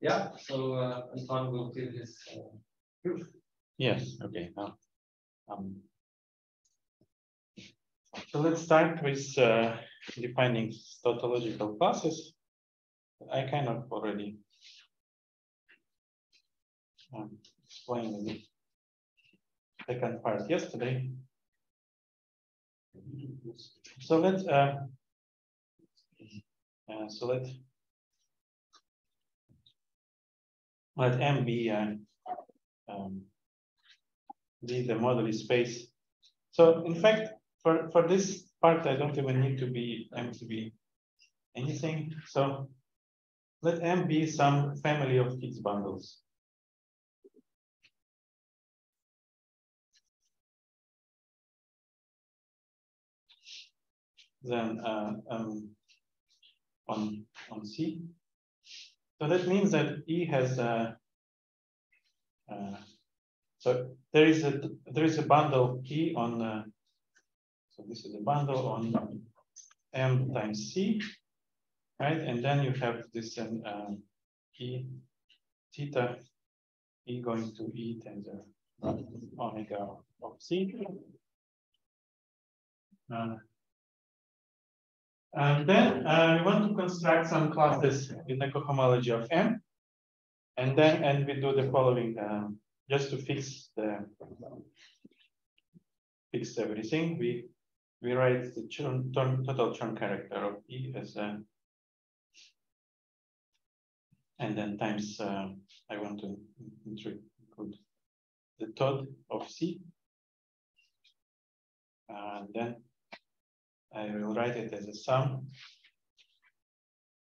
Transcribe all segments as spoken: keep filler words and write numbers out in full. Yeah, so uh, Anton will give his uh, proof. Yes, okay. Uh, um, so let's start with uh, defining tautological classes. I kind of already um, explained the second part yesterday. So let's uh, uh, so let let M be uh, um, be the moduli space. So in fact, for for this part, I don't even need to be M to be anything. So let M be some family of Higgs bundles. Then uh, um, on on C, so that means that E has a uh, so there is a there is a bundle E on uh, so this is a bundle on M times C, right? And then you have this um, um, E theta E going to E tensor omega of C. Uh, And then uh, we want to construct some classes in the cohomology of M, and then and we do the following um, just to fix the fix everything. We we write the Chern, total Chern character of E as a, and then times uh, I want to include the Todd of C, and then I will write it as a sum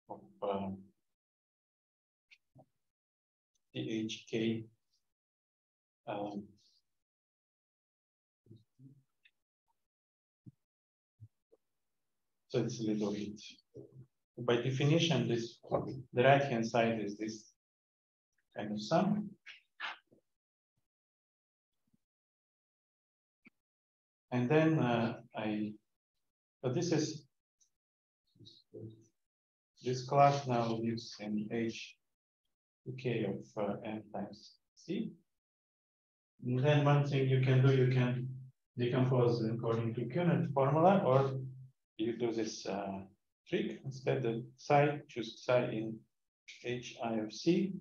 of um, T H K um, so it's a little bit by definition this the right hand side is this kind of sum. And then uh, I So this is this class now lives in H K of uh, M times C. And then one thing you can do, you can decompose according to Künneth formula, or you do this uh, trick instead of psi, choose psi in H I of C.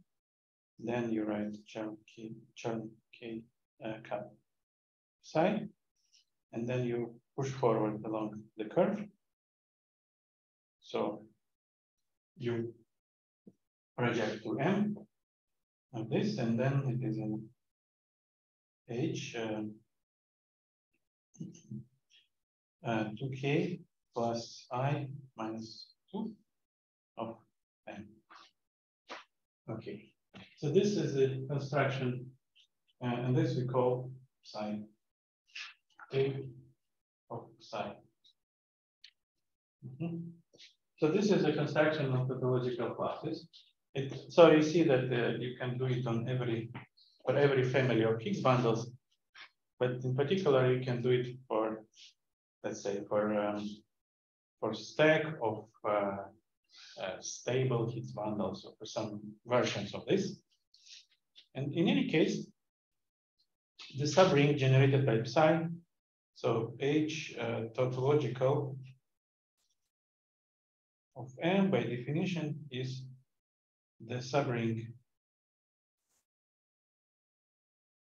Then you write Chern K, Chern K uh, cap psi, and then you push forward along the curve. So you project to M of this, and then it is in H uh, uh, two K plus I minus two of M. Okay, so this is the construction, uh, and this we call psi A of psi. Mm-hmm. So this is a construction of tautological classes. It, so you see that uh, you can do it on every for every family of Higgs bundles, but in particular you can do it for, let's say, for um, for stack of uh, uh, stable Higgs bundles or for some versions of this. And in any case, the subring generated by psi. So H uh, tautological of M by definition is the subring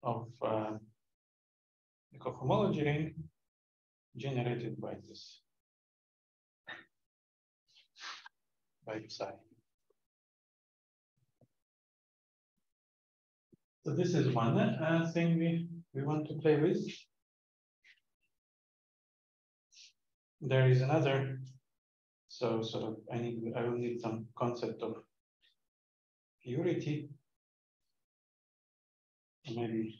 of uh, the cohomology ring generated by this by psi. So this is one uh, thing we we want to play with. There is another, so sort of I need I will need some concept of purity. Maybe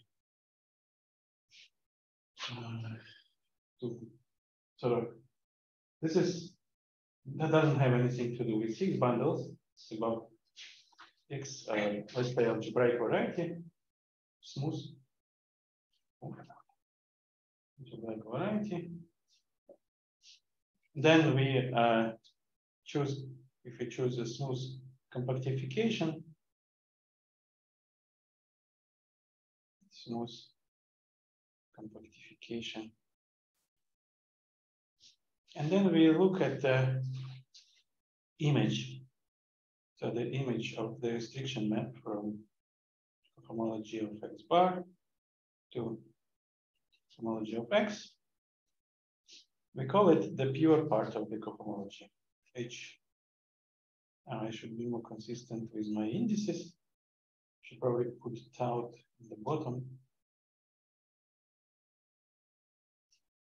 uh, to sort of this is that doesn't have anything to do with Higgs bundles. It's about X uh, let's say algebraic variety, smooth algebraic variety. Then we uh, choose, if we choose a smooth compactification, smooth compactification. And then we look at the image. So the image of the restriction map from homology of X bar to homology of X. We call it the pure part of the cohomology, H. Now I should be more consistent with my indices. Should probably put it out at the bottom.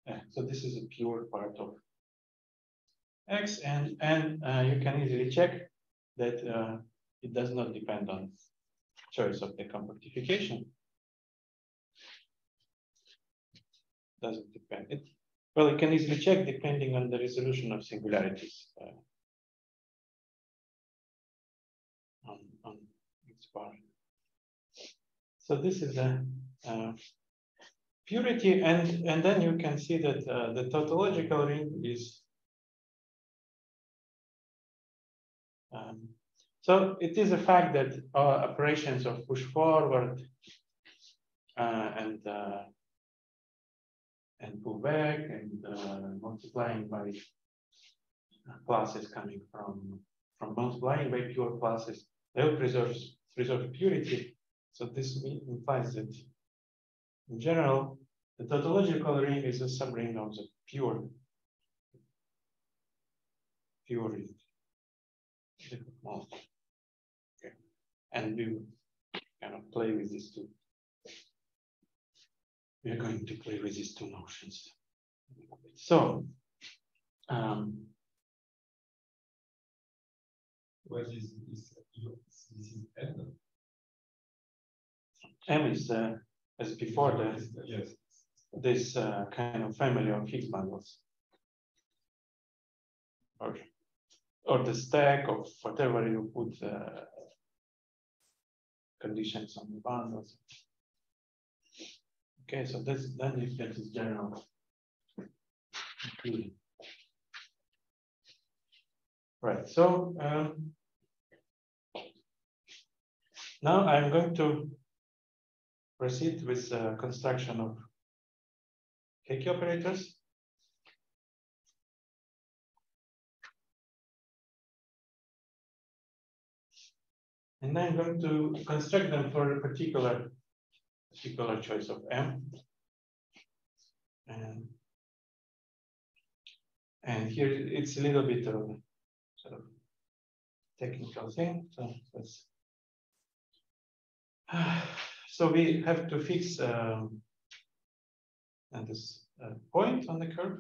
Yeah, so this is a pure part of X, and and uh, you can easily check that uh, it does not depend on choice of the compactification. Doesn't depend. It, well, you can easily check depending on the resolution of singularities uh, on, on X bar. So this is a, a purity, and and then you can see that uh, the tautological ring is. Um, so it is a fact that uh, operations of push forward uh, and uh, and pull back and uh, multiplying by classes coming from from multiplying by pure classes, they will preserve preserve purity. So this implies that in general, the tautological ring is a subring of the pure pure ring. Okay. And we kind of play with these two. We are going to play with these two notions. So, um, what is this? This is M. M is uh, as before the yes. This uh, kind of family of Higgs bundles. Okay. Or the stack of whatever you put uh, conditions on the bundles. Okay, so that's then if that is general including. Right. So um, now I'm going to proceed with uh, construction of Hecke operators. And I'm going to construct them for a particular, particular choice of M. And, and here it's a little bit of a sort of technical thing. So, let's, so we have to fix um, and this uh, point on the curve.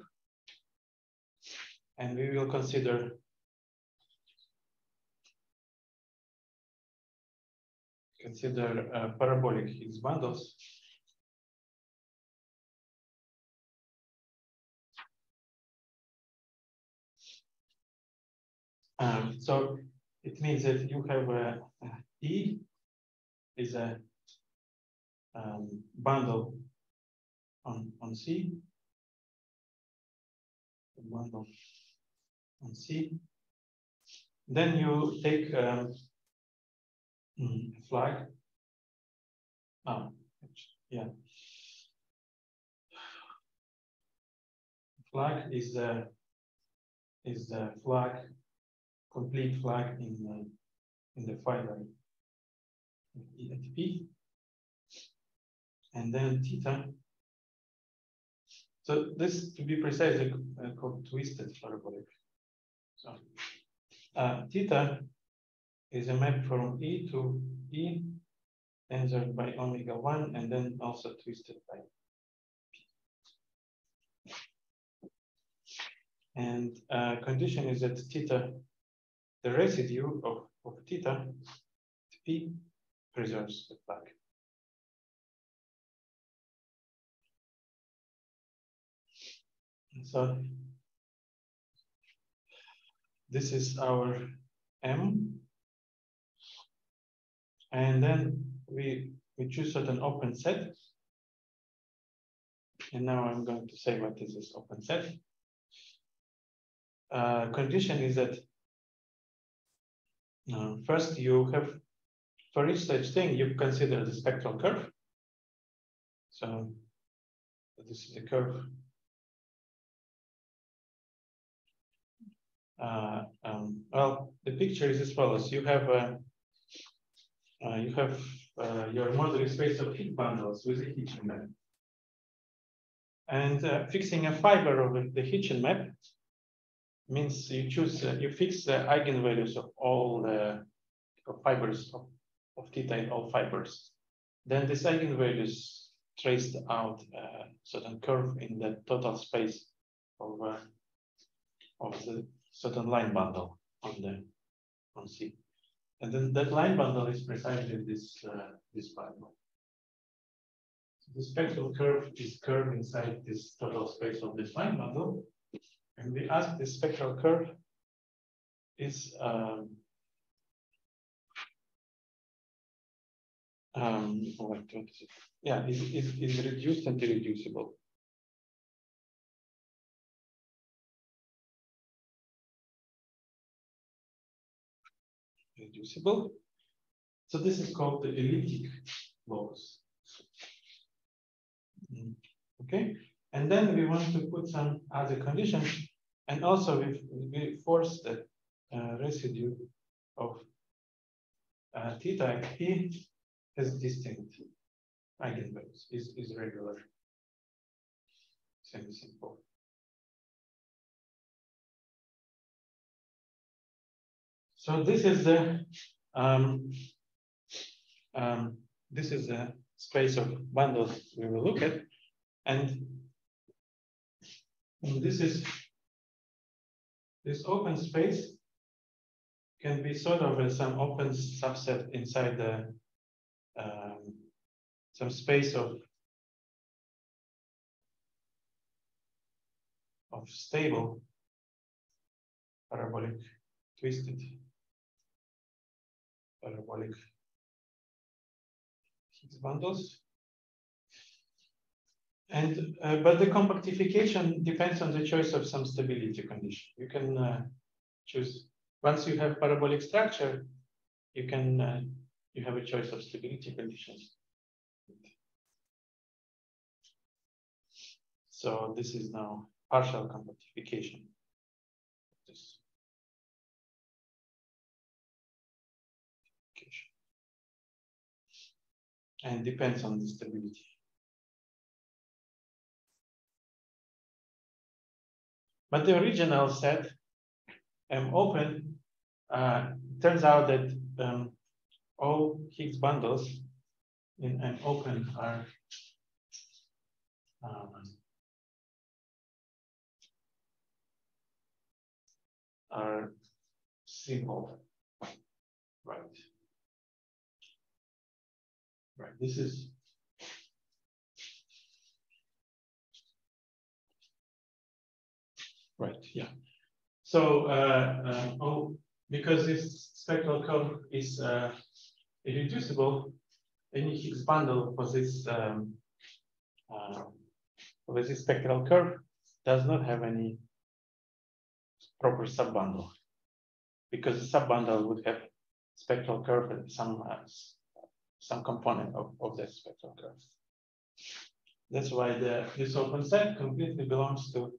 And we will consider Consider uh, parabolic Higgs bundles. Um, so it means that you have a, a E is a um, bundle on on C, a bundle on C. Then you take. Um, Mm, flag. Oh, yeah. Flag is the is the flag complete flag in the, in the phi at P, and then theta. So this, to be precise, is called twisted parabolic. So uh, theta is a map from E to E, tensored by omega one, and then also twisted by P. And uh, condition is that theta, the residue of, of theta, P, preserves the plug. So this is our M. And then we, we choose certain open set. And now I'm going to say what is this open set. Uh, condition is that uh, first you have, for each such thing, you consider the spectral curve. So this is the curve. Uh, um, well, the picture is as follows: you have uh, uh, you have uh, your modular space of Higgs bundles with a Hitchin map, and uh, fixing a fiber of the Hitchin map means you choose uh, you fix the eigenvalues of all the of fibers of, of theta in all fibers. Then these eigenvalues traced out a certain curve in the total space of uh, of the certain line bundle on the on C, and then that line bundle is precisely this uh, this bundle. So the spectral curve is curve inside this total space of this line bundle, and we ask the spectral curve is um, um what, what is it? Yeah, is is is reduced and irreducible. Reducible. So this is called the elliptic locus. Okay, and then we want to put some other conditions, and also we we force the uh, residue of uh, theta p as distinct eigenvalues is is regular. Same simple. So this is the um, um, this is the space of bundles we will look at, and this is this open space can be sort of a, some open subset inside the um, some space of of stable parabolic twisted. Parabolic Higgs bundles, and uh, but the compactification depends on the choice of some stability condition. You can uh, choose once you have parabolic structure, you can uh, you have a choice of stability conditions. So this is now partial compactification. This. And depends on the stability. But the original set M open uh, turns out that um, all Higgs bundles in M open are um, are simple, right? Right, this is right, yeah. So, uh, uh, oh, because this spectral curve is uh, irreducible, any Higgs bundle for this um, uh, for this spectral curve does not have any proper subbundle, because the subbundle would have spectral curve and some uh, some component of, of that spectral curve. That's why the, this open set completely belongs to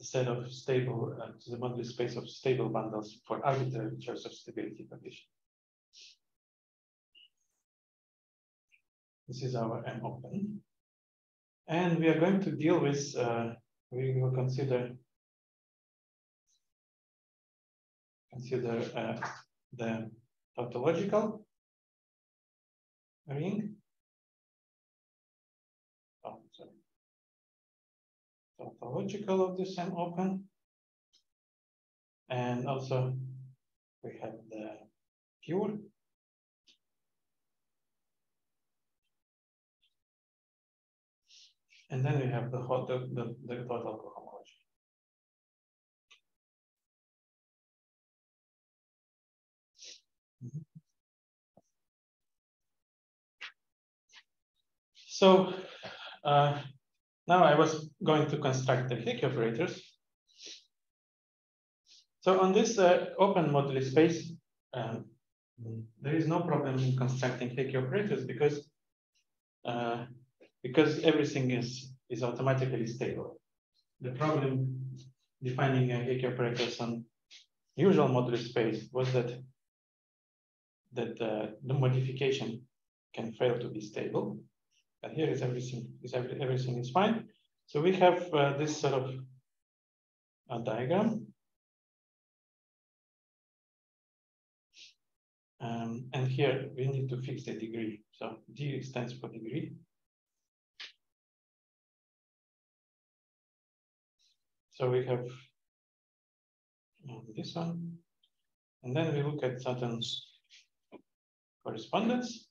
the set of stable, uh, to the modular space of stable bundles for arbitrary choice of stability condition. This is our M open. And we are going to deal with, uh, we will consider, consider uh, the tautological ring. Oh, sorry. Tautological of this M open, and also we have the pure. And then we have the hot the, the, the total cohomology. Mm-hmm. So uh, now I was going to construct the Hecke operators. So on this uh, open modular space, um, there is no problem in constructing Hecke operators because uh, because everything is, is automatically stable. The problem defining a Hecke operators on usual moduli space was that that uh, the modification can fail to be stable. But here is everything is every, everything is fine. So we have uh, this sort of a diagram. Um, and here we need to fix the degree. So D stands for degree. So we have um, this one. And then we look at certain correspondence.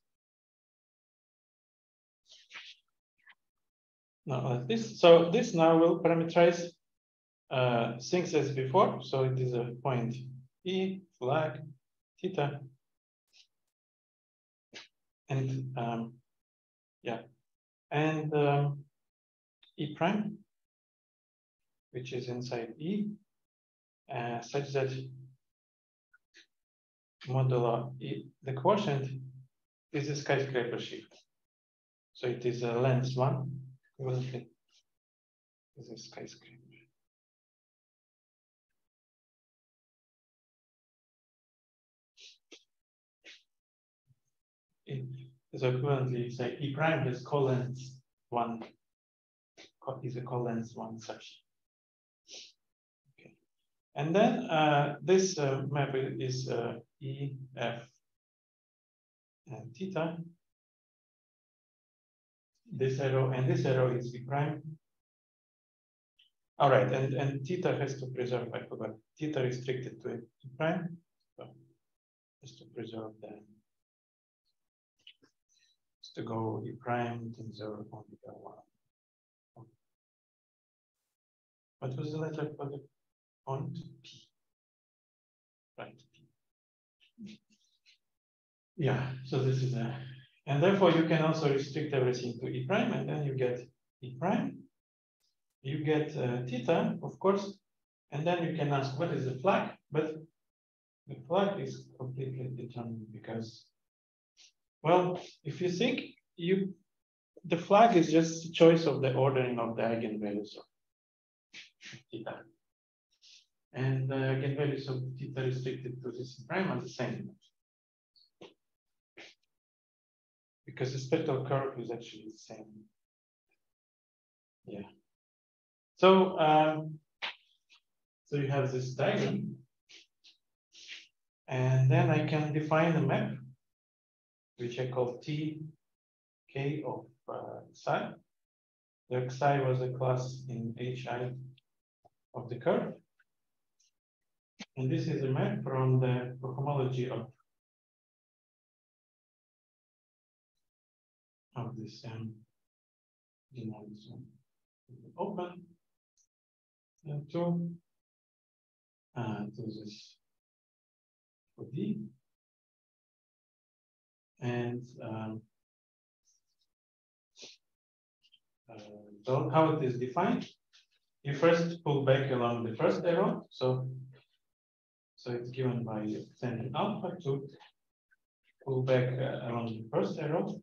Now, like this. So this now will parameterize uh, things as before. So it is a point E, flag, theta. And um, yeah, and um, E prime, which is inside E, uh, such that modulo E, the quotient is a skyscraper shift. So it is a length one. It is a skyscraper. It is equivalently say E prime is colons one is a colons one such. Okay. And then uh, this uh, map is uh, E F and theta. This arrow and this arrow is E prime. All right, and, and theta has to preserve, I forgot, theta restricted to E prime. So has to preserve the has to go E prime to zero omega one. Okay. What was the letter for the point? P. Right. P. Yeah, so this is a and therefore, you can also restrict everything to E prime, and then you get E prime. You get uh, theta, of course, and then you can ask what is the flag, but the flag is completely determined because, well, if you think you, the flag is just choice of the ordering of the eigenvalues of theta, and the eigenvalues of theta restricted to this E prime are the same. Because the spectral curve is actually the same. Yeah. So, um, so you have this diagram. And then I can define a map, which I call T K of uh, psi. The psi was a class in H I of the curve. And this is a map from the homology of of this um, open and to uh, to this for D and um, uh, so how it is defined. You first pull back along the first arrow, so so it's given by extending alpha to pull back uh, along the first arrow.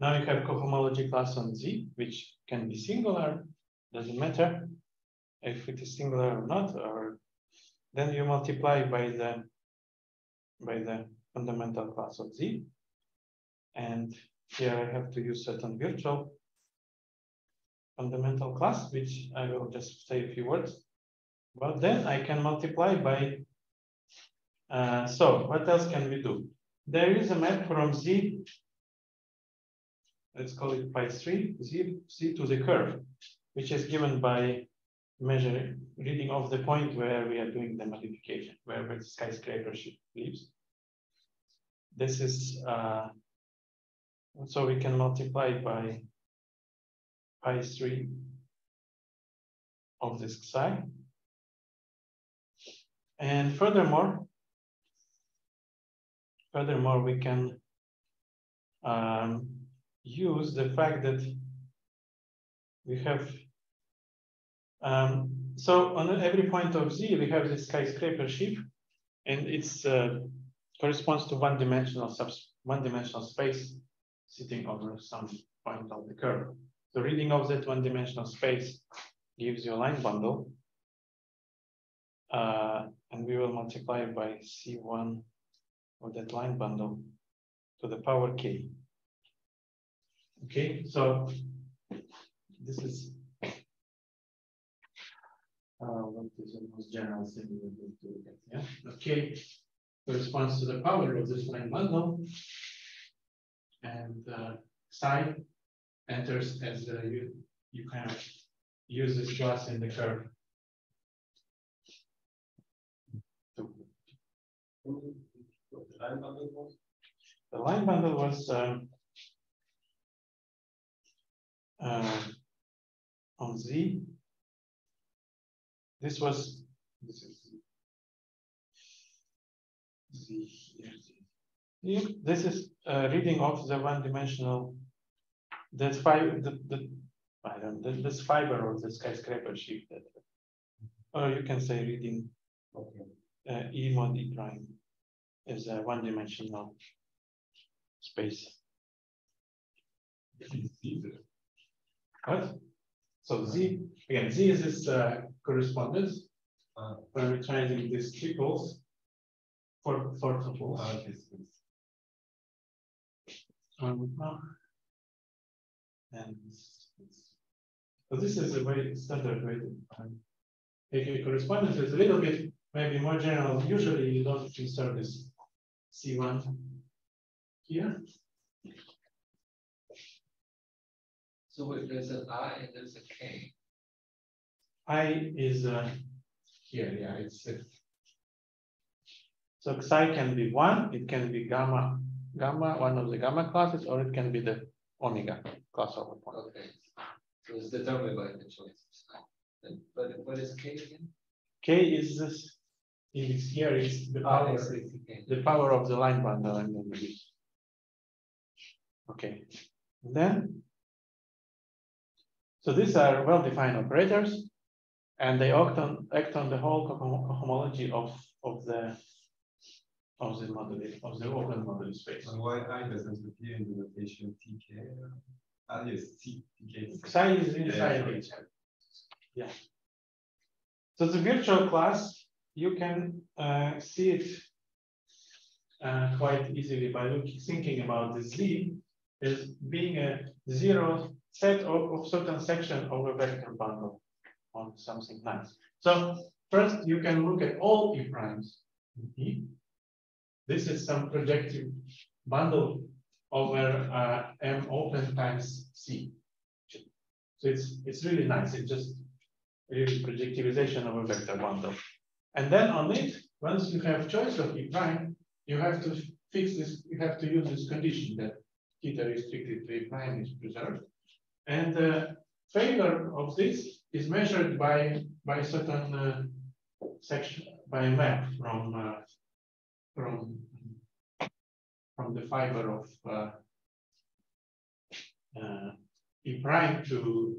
Now you have cohomology class on Z, which can be singular, doesn't matter if it is singular or not, or then you multiply by the by the fundamental class of Z. And here I have to use certain virtual fundamental class, which I will just say a few words. But then I can multiply by uh, so what else can we do? There is a map from Z. Let's call it pi three, z, z to the curve, which is given by measuring, reading off the point where we are doing the modification, wherever the skyscraper shift leaves. This is, uh, so we can multiply by pi three of this psi. And furthermore, furthermore, we can, um, use the fact that we have um, so on every point of Z we have this skyscraper shift, and it's uh, corresponds to one-dimensional one-dimensional space sitting over some point of the curve. The reading of that one-dimensional space gives you a line bundle, uh, and we will multiply by C one of that line bundle to the power k. Okay, so this is uh, what is the most general thing we will do to look at. Yeah, okay, corresponds to the power of this line bundle, and uh, psi enters as uh, you you kind of use this class in the curve. The line bundle was, the line bundle was uh, uh, on Z. This was this is Z here. Here. This is uh, reading of the one-dimensional. That five, the, the I don't know, this fiber of the skyscraper sheet, that, or you can say reading okay. uh, E mod E prime is a one-dimensional space. What? So Z again, Z is this uh, correspondence uh, where we're trying these triples for for triples. Uh, um, uh, And so this is a very standard way to find Hecke correspondence. It's a little bit maybe more general. Usually you don't insert this C one here. So if there's an I and there's a K. I is uh, here, yeah, it's uh, so psi can be one, it can be gamma, gamma, one of the gamma classes, or it can be the omega class over one. Okay. So it's determined by the choice. But what is K again? K is this, if it's here, it's the power, the power of the line bundle. And then okay. And then, so these are well-defined operators, and they act on, act on the whole homology of, of the of the model, of the open model space. And why I doesn't appear in the notation T K? Ah, yes, T K. Psi is inside yeah. H. Yeah. So the virtual class, you can uh, see it uh, quite easily by looking, thinking about the Z as being a zero set of, of certain section of a vector bundle on something nice. So first, you can look at all E primes. Mm-hmm. This is some projective bundle over uh, M open times C. So it's, it's really nice. It's just really projectivization of a vector bundle. And then on it, once you have choice of E prime, you have to fix this, you have to use this condition that theta restricted to E prime is preserved. And the failure of this is measured by, by certain uh, section, by a map from uh, From, from the fiber of uh, uh, E prime to,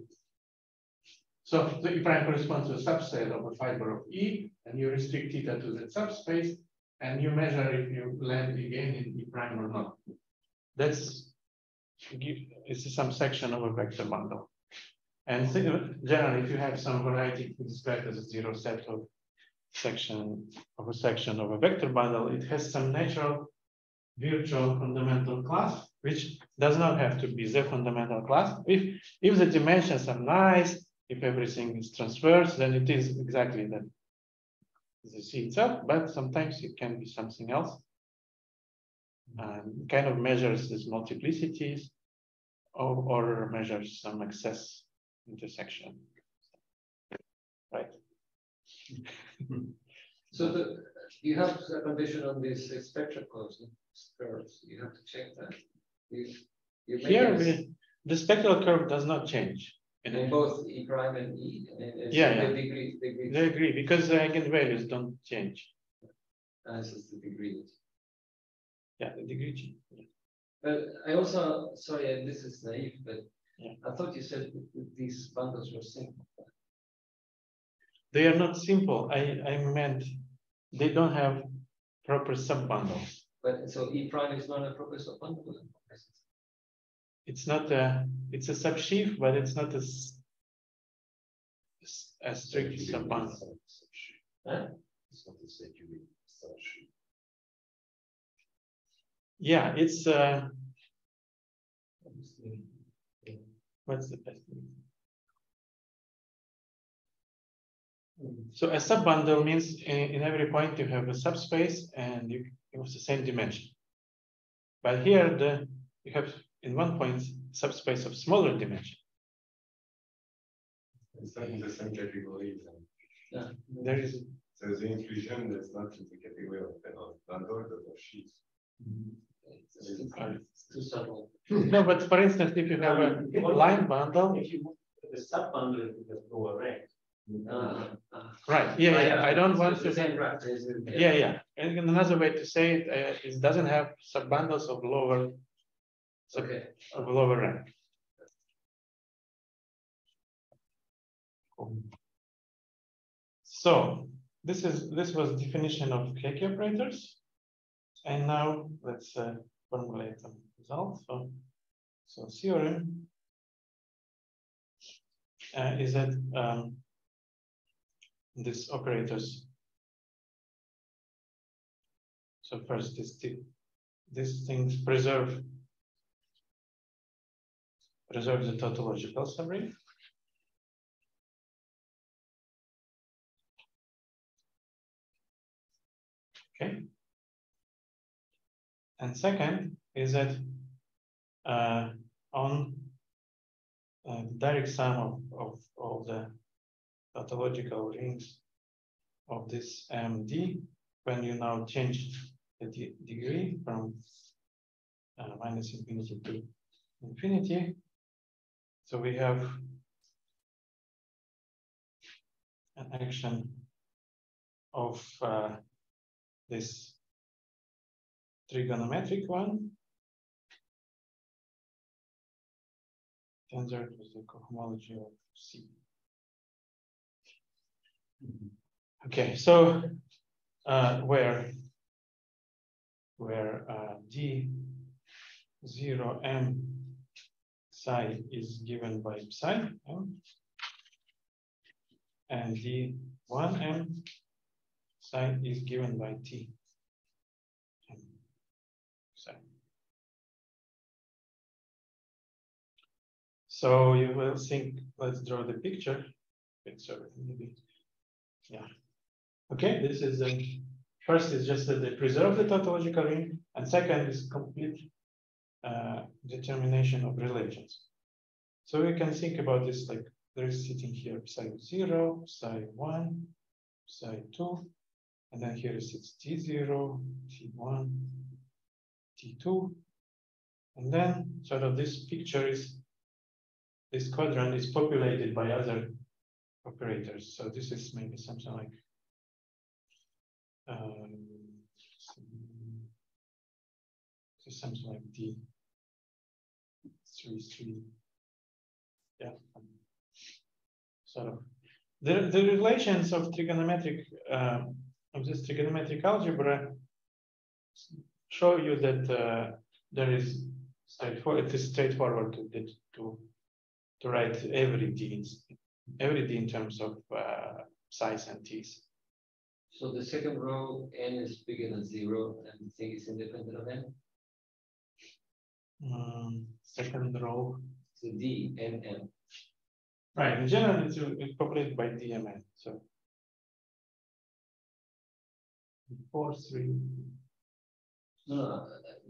so the E prime corresponds to a subset of a fiber of E, and you restrict theta to that subspace, and you measure if you land again in E prime or not. That's, it's some section of a vector bundle. And generally, if you have some variety described as a zero set of section of a section of a vector bundle, it has some natural virtual fundamental class, which does not have to be the fundamental class. If if the dimensions are nice, if everything is transverse, then it is exactly that the C itself, but sometimes it can be something else. Um, kind of measures these multiplicities or, or measures some excess intersection. Right. So the, you have a condition on these uh, spectral curves. You have to check that. You, you Here, we, the spectral curve does not change. In, in both E prime and E. And, and yeah, so yeah. The degree, degree. They agree because the eigenvalues don't change. As is the degree. Yeah, the degree change. Yeah. But I also, sorry, and this is naive, but yeah. I thought you said these bundles were simple. They are not simple. I, I meant they don't have proper sub bundles. But so E prime is not a proper sub bundle. it's not a, it's a subsheaf, but it's not a, a strict subbundle. Huh? It's not a subsheaf. Yeah, it's uh, what's the best name? So a subbundle means in, in every point you have a subspace and you it was the same dimension. But here the you have in one point subspace of smaller dimension. It's not in the same category. Yeah. There is so the inclusion that's not in the category of bundle or sheets. No, but for instance, if you have a line bundle, if you the sub bundle is the lower rank. Uh, right. Yeah, yeah. I don't want to. Yeah, yeah. And another way to say it uh, is doesn't have sub bundles of lower, sub, okay. of lower rank. So this is this was the definition of Hecke operators, and now let's uh, formulate some results. So, so theorem uh, is that. Um, These operators. So first, this these things preserve preserve the tautological summary. Okay. And second is that uh, on uh, direct sum of of all the tautological rings of this M D, when you now change the de degree from uh, minus infinity to infinity. So we have an action of uh, this trigonometric one, tensor to the cohomology of C. Okay, so uh, where where uh, d zero m psi is given by psi m, and d one m psi is given by t m psi. So you will think. Let's draw the picture. Sorry, maybe. Yeah. Okay, this is the first is just that they preserve the tautological ring, and second is complete uh, determination of relations. So we can think about this like there is sitting here psi zero, psi one, psi two, and then here is it's t zero, t one, t two, and then sort of this picture is this quadrant is populated by other operators. So this is maybe something like um, so something like D three three. Yeah. Sort of the the relations of trigonometric uh, of this trigonometric algebra show you that uh, there is straightforward. It is straightforward to to to write every D. Everything in terms of uh, size and t's. So the second row n is bigger than zero, and the thing is independent of n. Um, second row. So d n m. Right. In general, it's, it's populated by d m n. So four three. No, no,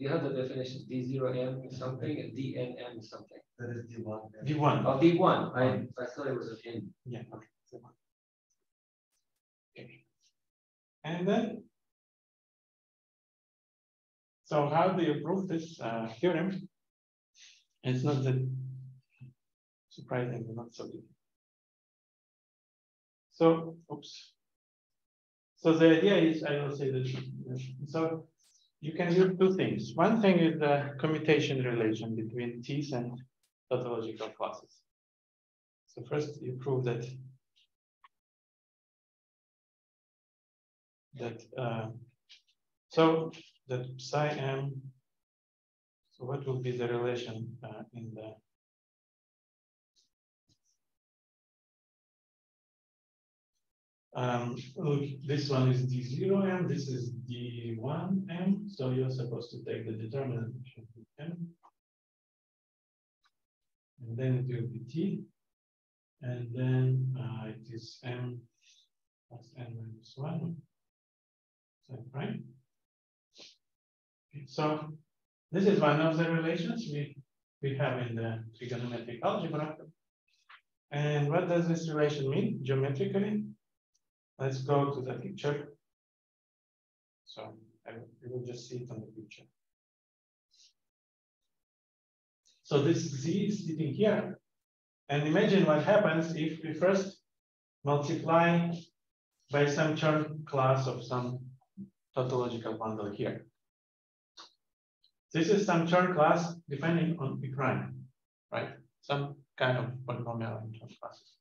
you have the definition d zero m something and d n m something. That is d one. D one. Oh, d one. I I thought it was an n. Yeah. Okay. Okay. And then, so how do you prove this uh, theorem? It's not that surprising, not so good. So, oops. So the idea is, I will say this. So. You can do two things. One thing is the commutation relation between T's and tautological classes. So first you prove that that uh, so that psi m So what will be the relation uh, in the Um, look, this one is d zero m, this is d one m, so you're supposed to take the determinant of m, and then it will be t, and then uh, it is m plus n minus one. Is that right? Okay, so this is one of the relations we, we have in the trigonometric algebra. And what does this relation mean geometrically? Let's go to the picture. So I will, you will just see it on the picture. So this z is sitting here. And imagine what happens if we first multiply by some Chern class of some tautological bundle here. This is some Chern class depending on the prime, right? Some kind of polynomial in Chern classes.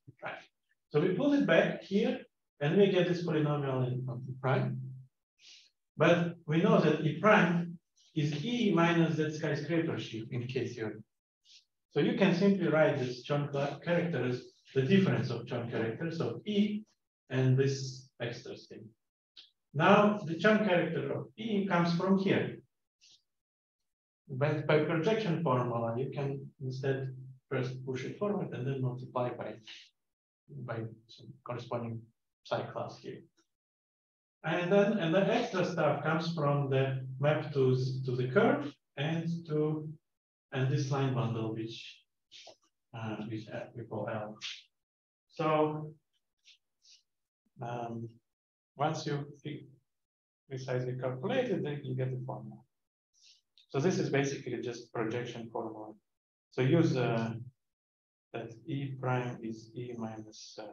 So we pull it back here, and we get this polynomial in E prime. But we know that E prime is E minus that skyscraper shift in K theory. So you can simply write this Chern character as the difference of Chern characters of E and this extra thing. Now, the Chern character of E comes from here. But by projection formula, you can instead first push it forward and then multiply by, by some corresponding side class here. And then and the extra stuff comes from the map to, to the curve and to and this line bundle which uh, which we call L. So um, once you precisely calculate it, then you get the formula. So this is basically just projection formula. So use uh, that E prime is E minus uh,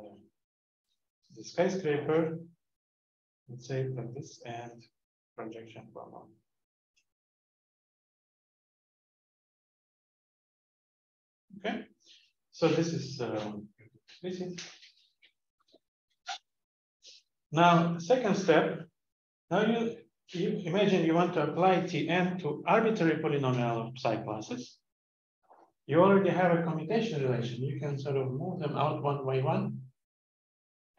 the skyscraper, let's say like this, and projection problem. Okay, so this is um, this is now second step. Now you, you imagine you want to apply T n to arbitrary polynomial of psi classes. You already have a commutation relation. You can sort of move them out one by one.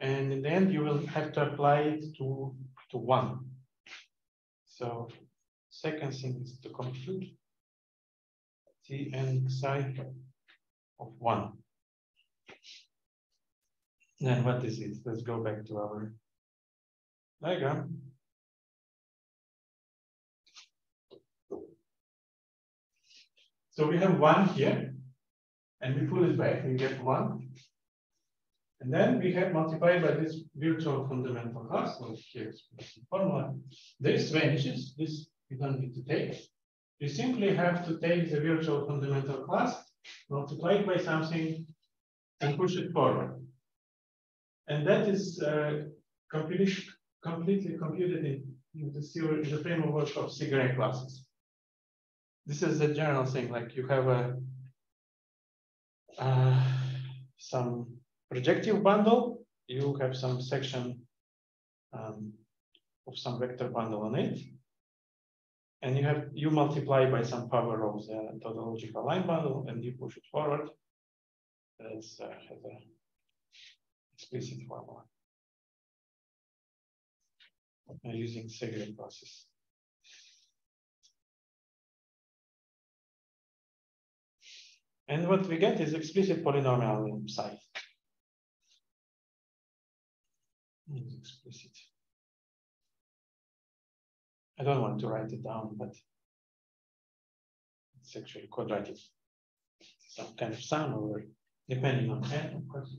And in the end, you will have to apply it to, to one. So second thing is to compute T n psi of one. Then what is it? Let's go back to our diagram. So we have one here, and we pull it back, we get one. And then we have multiplied by this virtual fundamental class, so here's the formula. This vanishes, this you don't need to take. You simply have to take the virtual fundamental class, multiply it by something, and push it forward. And that is uh, completely, completely computed in, in, the theory, in the framework of Segre classes. This is the general thing, like you have a uh, some projective bundle, you have some section um, of some vector bundle on it, and you have you multiply by some power of the tautological line bundle, and you push it forward. That's uh, an explicit formula uh, using Segre classes. And what we get is explicit polynomial in psi. It's explicit. I don't want to write it down, but it's actually quadratic. Some kind of sum over, depending on n, of course.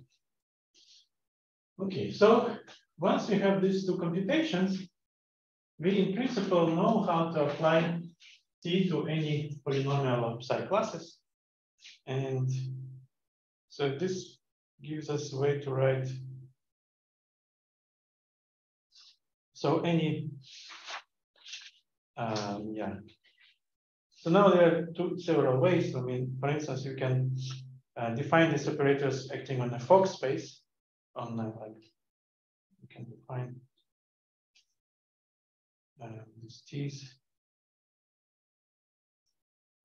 Okay, so once we have these two computations, we in principle know how to apply T to any polynomial of psi classes. And so this gives us a way to write. So any, um, yeah. So now there are two, several ways. I mean, for instance, you can uh, define these operators acting on a Fogg space. On uh, like, you can define uh, these T's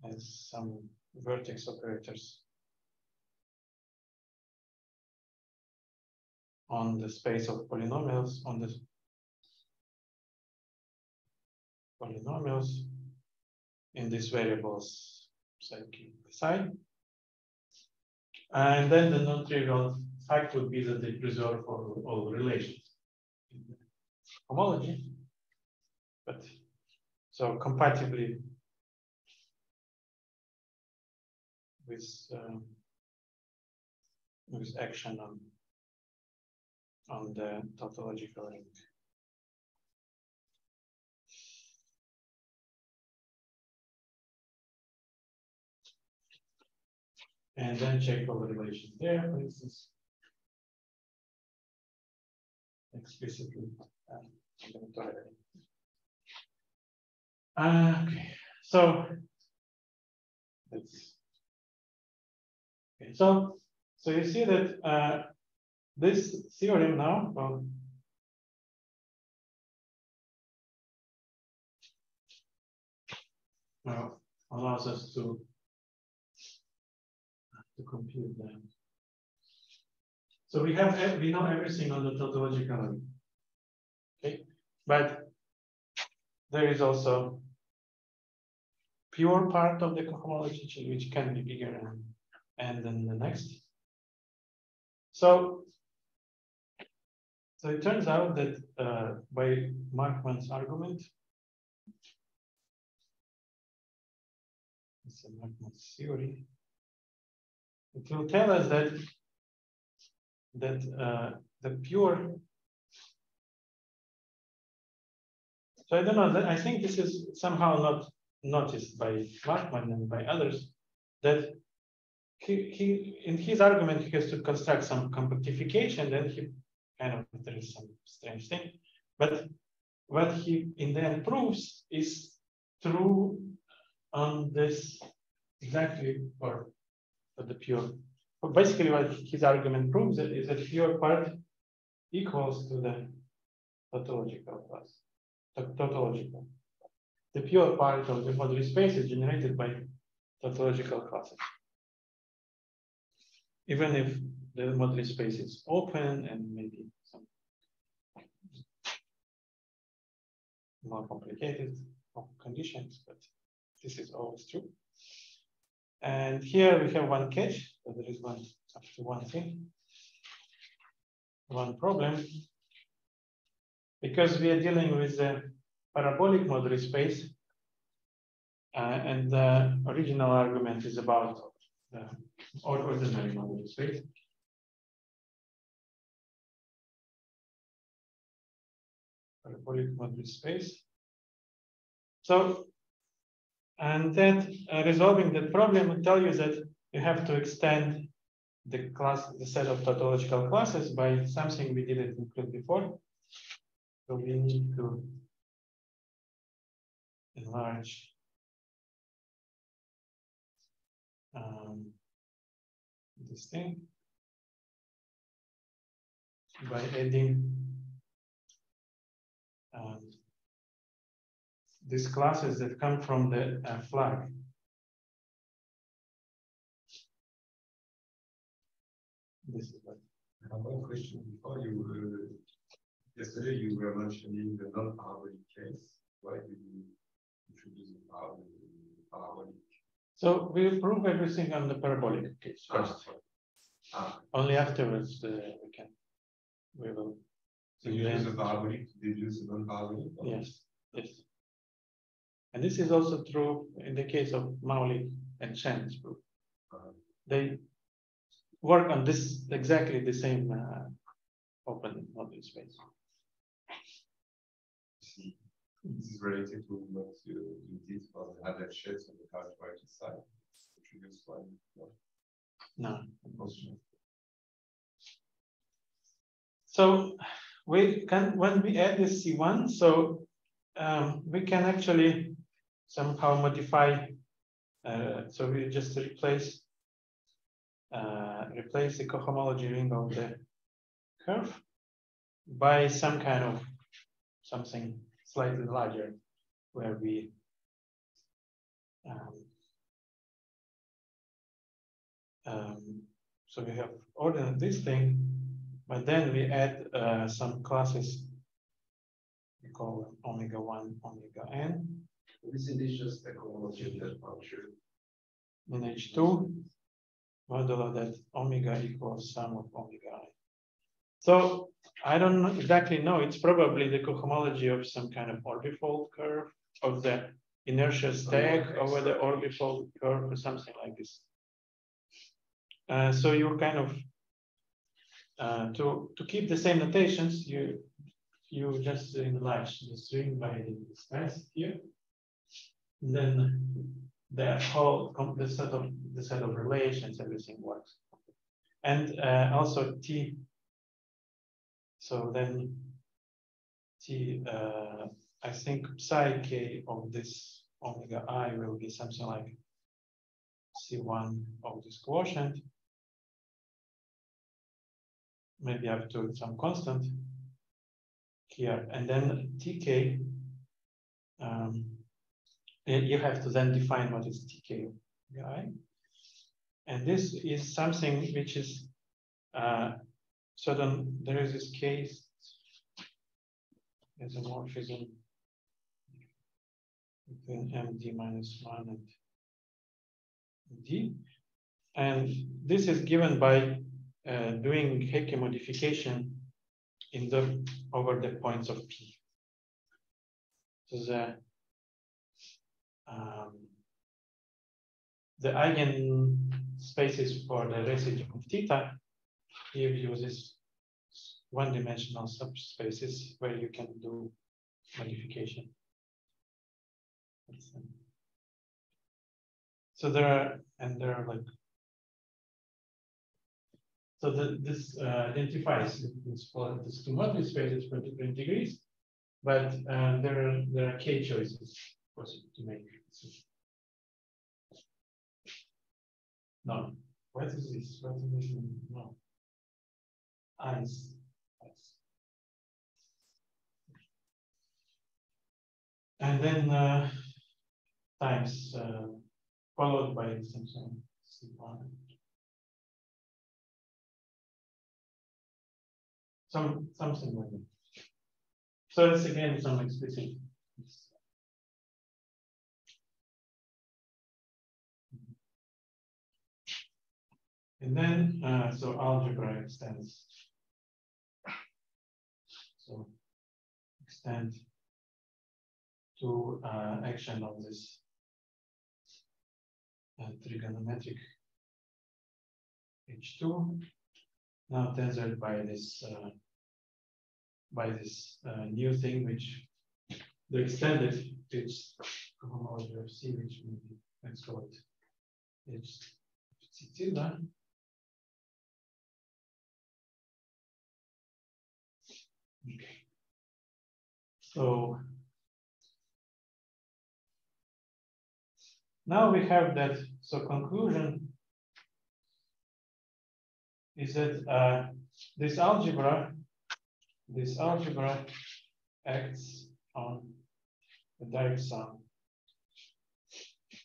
and some vertex operators on the space of polynomials, on the polynomials in these variables psychic side. And then the non-trivial fact would be that they preserve all, all relations in the homology, but so compatibly with um, with action on on the tautological ring. And then check all the relations there, for instance, explicitly. Uh, okay, so that's okay. So so you see that uh, this theorem now. Well, well, allows us to to compute them. So we have we know everything on the tautological level. Okay, but there is also pure part of the cohomology which can be bigger and, and then the next. So, so it turns out that uh, by Markman's argument, it's a Markman's theory. It will tell us that that uh, the pure. So I don't know. That I think this is somehow not noticed by Markman and by others that he he in his argument he has to construct some compactification. Then he kind of there is some strange thing, but what he in the end proves is true on this exactly or. But the pure, but basically what his argument proves it is that pure part equals to the tautological class, tautological. The pure part of the moduli space is generated by tautological classes. Even if the moduli space is open and maybe some more complicated conditions, but this is always true. And here we have one catch, so there is one up to one thing, one problem. Because we are dealing with the parabolic moduli space, uh, and the original argument is about the ordinary moduli space. Parabolic moduli space. So and then uh, resolving the problem will tell you that you have to extend the class, the set of tautological classes by something we didn't include before. So we need to enlarge um, this thing by adding um, these classes that come from the uh, flag. This is what. I have one question before you. Uh, yesterday you were mentioning the non-parabolic case. Why did you introduce the parabolic? So we prove everything on the parabolic case first. Ah, ah. Only afterwards uh, we can. We will. So you use the parabolic to deduce the non-parabolic? Yes. Yes. And this is also true in the case of Maulik and Chern's proof. Uh-huh. They work on this exactly the same uh, open moduli space. See, this is related to what you, you did for the Lefschetz on the character side. No. So we can when we add this C one, so um, we can actually somehow modify, uh, so we just replace uh, replace the cohomology ring of the curve by some kind of something slightly larger, where we um, Um, so we have ordered this thing, but then we add uh, some classes. We call them omega one, omega n. Isn't this just a convolution that function? In H two, modulo that omega equals sum of omega I. So I don't exactly know. It's probably the cohomology of some kind of orbifold curve of the inertia stack oh, over the orbifold curve or something like this. Uh, so you kind of uh, to to keep the same notations, you you just enlarge the string by the space here. And then the whole the set of the set of relations, everything works. And uh, also T. So then T, uh, I think psi k of this omega I will be something like C one of this quotient. Maybe up to some constant here. And then Tk, um, you have to then define what is Tk omega I. And this is something which is, uh, so then there is this case as a morphism between md minus one and d. And this is given by uh, doing Hecke modification in the over the points of P. So the, um, the eigen spaces for the residue of theta give you this one-dimensional subspaces where you can do modification. So there are, and there are like, so the, this uh, identifies this for these two Motley spaces for different degrees, but uh, there are there are k choices possible to make. No, what is this? What is this? No. Ice. And then uh, times uh, followed by something C one. Some something like that. So it's again some explicit. And then uh, so algebra extends. So extend to uh, action of this uh, trigonometric H two, now tensored by this uh, by this uh, new thing, which the extended it's cohomology of C, which maybe let's call it H C tilde. Okay, so now we have that. So conclusion is that uh, this algebra, this algebra acts on the direct sum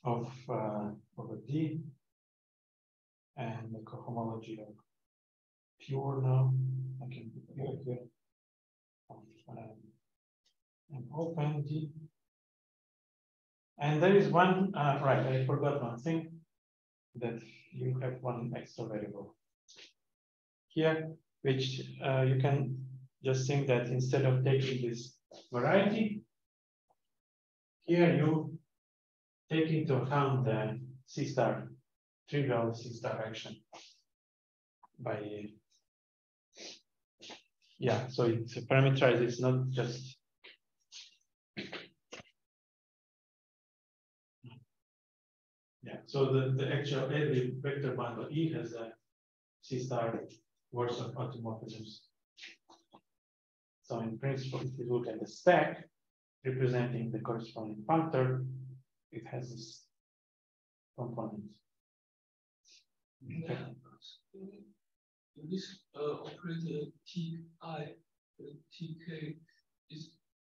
of uh, over D and the cohomology of pure now. I can put pure here. Um, and open D. And there is one, uh, right, I forgot one thing, that you have one extra variable here, which uh, you can just think that instead of taking this variety, here you take into account the C star, trivial C star action by Yeah, so it's parameterized, it's not just. Yeah, so the, the actual every vector bundle E has a C star worth of automorphisms. So in principle, if you look at the stack representing the corresponding functor, it has this component. Okay. This uh, operator T I T K is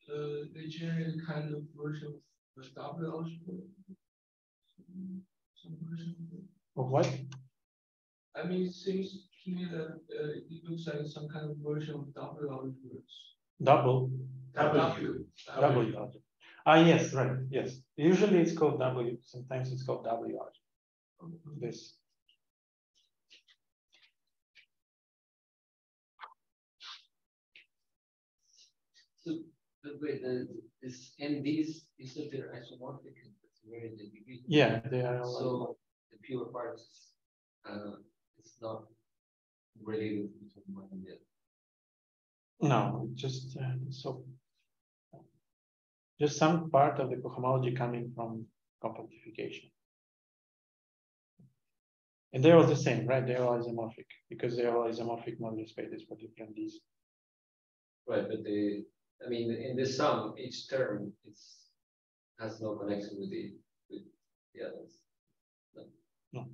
uh, the general kind of version of W algebra. Some version of what? I mean, it seems to me that uh, it looks like some kind of version of double algebras. Double? W. W. W. W. Ah, yes, right. Yes. Usually it's called W. Sometimes it's called W algebra. This. So, wait, uh, this, and these, you said they're isomorphic. Very in the beginning. Yeah, they are. So the pure part is uh, it's not related to one another. No, just uh, so just some part of the cohomology coming from compactification. And they're all the same, right? They're all isomorphic because they're all isomorphic modular spaces for different these. Right, but the I mean in the sum, each term it's has no connection with the with the others. No. No.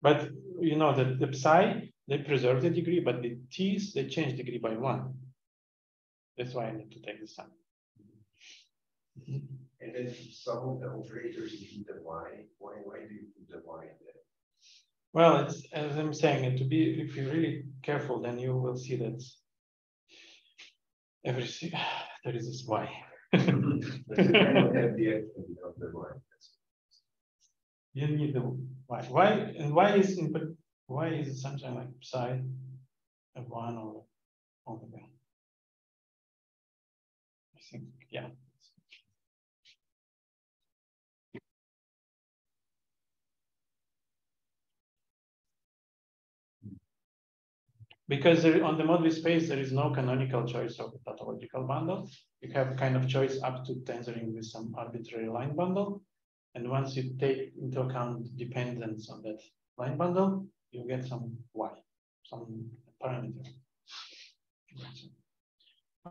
But you know that the psi, they preserve the degree, but the t's, they change degree by one. That's why I need to take the sum. Mm-hmm. And then some of the operators in the y. Why why do you put the y there? Well, it's as I'm saying, to be if you're really careful, then you will see that everything there is this y. You need the why. Why and why is in but why is it something like psi of one or over there? I think yeah. Because there, on the moduli space, there is no canonical choice of a tautological bundle. You have kind of choice up to tensoring with some arbitrary line bundle. And once you take into account dependence on that line bundle, you get some y, some parameter.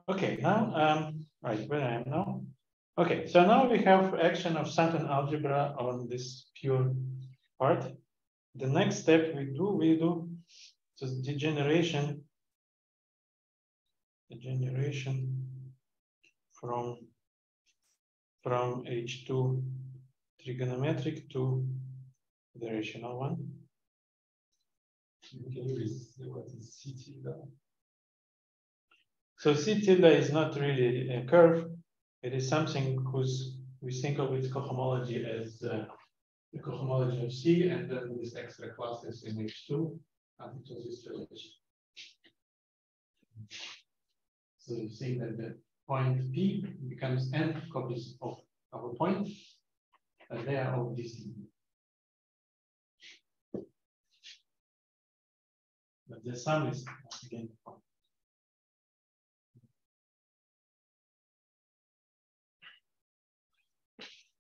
OK, now, um, right, where I am now? OK, so now we have action of certain algebra on this pure part. The next step we do, we do. So degeneration, degeneration from, from H two trigonometric to the rational one. Can you say what is C tilde? So C tilde is not really a curve. It is something whose we think of its cohomology as uh, the cohomology of C, and then these extra classes in H two. So you see that the point P becomes n copies of our point, and they are all D C. But the sum is again the point.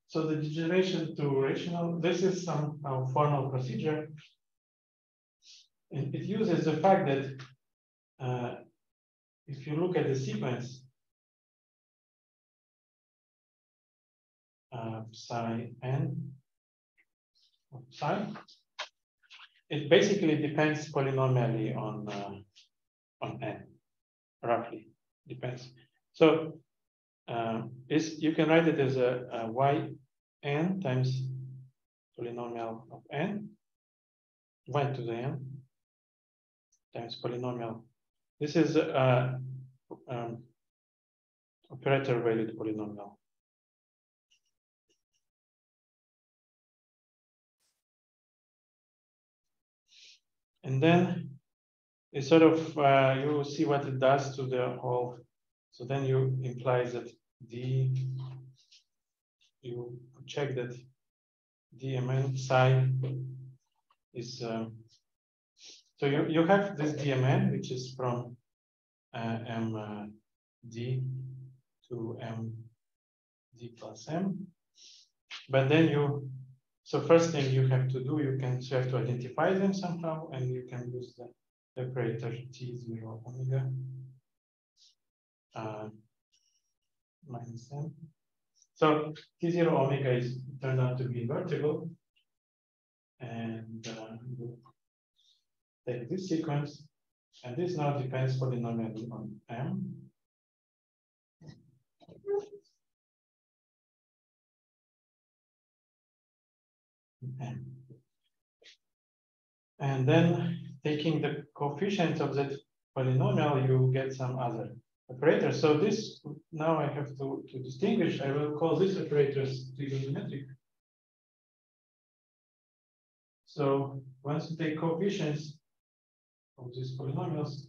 So the degeneration to rational, this is some uh, formal procedure. And it uses the fact that uh, if you look at the sequence uh, psi n of psi, it basically depends polynomially on uh, on n, roughly depends. So uh, is you can write it as a, a y n times polynomial of n, one to the n. Times polynomial. This is a uh, um, operator-valued polynomial. And then it sort of uh, you see what it does to the whole. So then you imply that d, you check that dmn psi is. Uh, So you, you have this D M N, which is from uh, M uh, D to M D plus M. But then you, so first thing you have to do, you can so you have to identify them somehow, and you can use the, the operator T zero omega uh, minus M. So T zero omega is turned out to be invertible. And uh, you, take this sequence, and this now depends polynomially on M. M. And then taking the coefficients of that polynomial, you get some other operators. So this, now I have to, to distinguish. I will call these operators trigonometric. So once you take coefficients of these polynomials,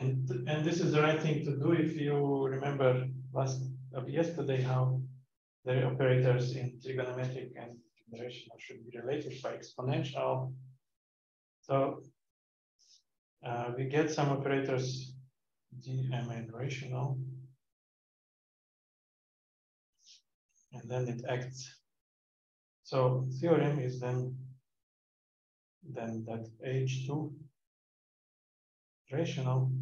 and, and this is the right thing to do if you remember last of yesterday how the operators in trigonometric and generational should be related by exponential. So uh, we get some operators D M and rational, and then it acts. So theorem is then then that H two rational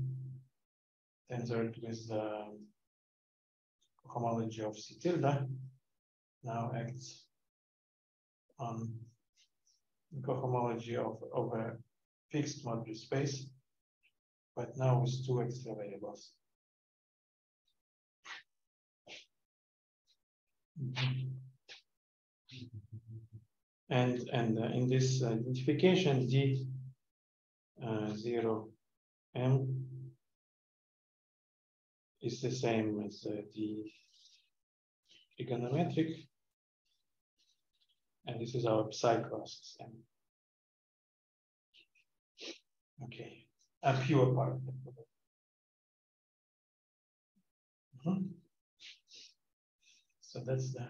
tensored with the homology of C tilde now acts on the cohomology of, of a fixed moduli space, but now with two extra variables. And and uh, in this identification, D uh, zero M is the same as uh, D trigonometric, and this is our psi classes. And okay, a pure part. Mm-hmm. So that's the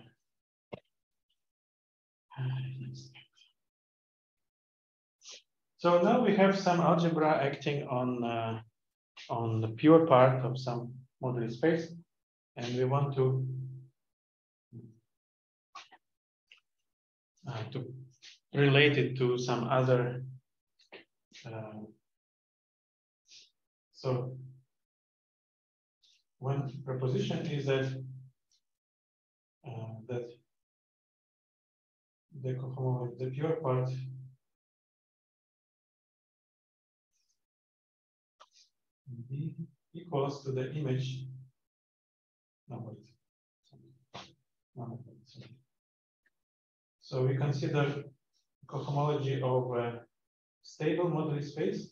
so now we have some algebra acting on uh, on the pure part of some moduli space, and we want to uh, to relate it to some other. Uh, so one proposition is that. Uh, that the cohomology, the pure part D equals to the image. No, wait. No, wait. So we consider cohomology of uh, stable moduli space.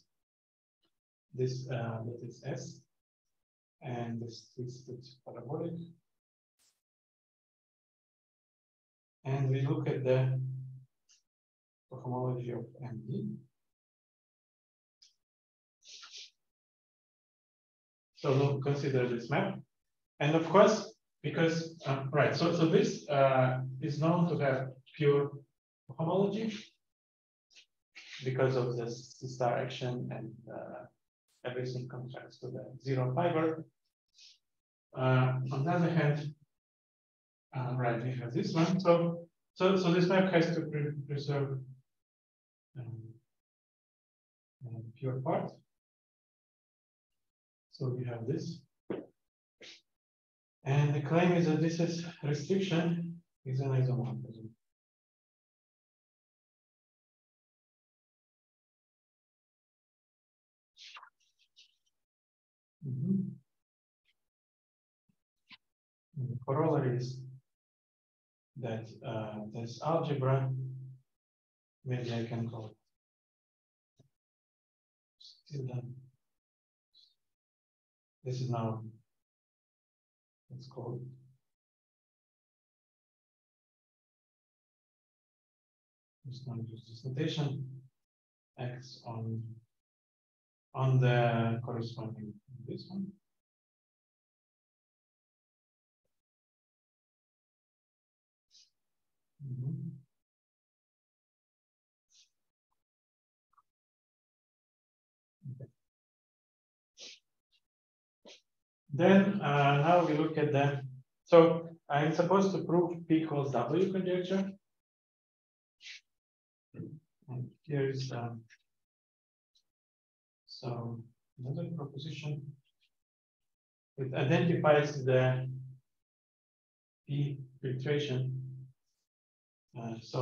This uh, that is S, and this is parabolic. And we look at the cohomology of M D. So we'll consider this map. And of course, because, uh, right, so, so this uh, is known to have pure cohomology because of the C star action, and uh, everything contracts to the zero fiber. Uh, on the other hand, Uh, right, we have this one. So, so, so this map has to pre preserve um, uh, pure part. So we have this, and the claim is that this is restriction is an isomorphism. Mm-hmm. The corollary is that uh, this algebra, maybe I can call it still done. This is now, let's call it just not use this notation, acts on on the corresponding this one. Mm-hmm. Okay. Then uh, now we look at the. So I'm supposed to prove P equals W conjecture. And here is um, so another proposition. It identifies the P filtration. Uh, so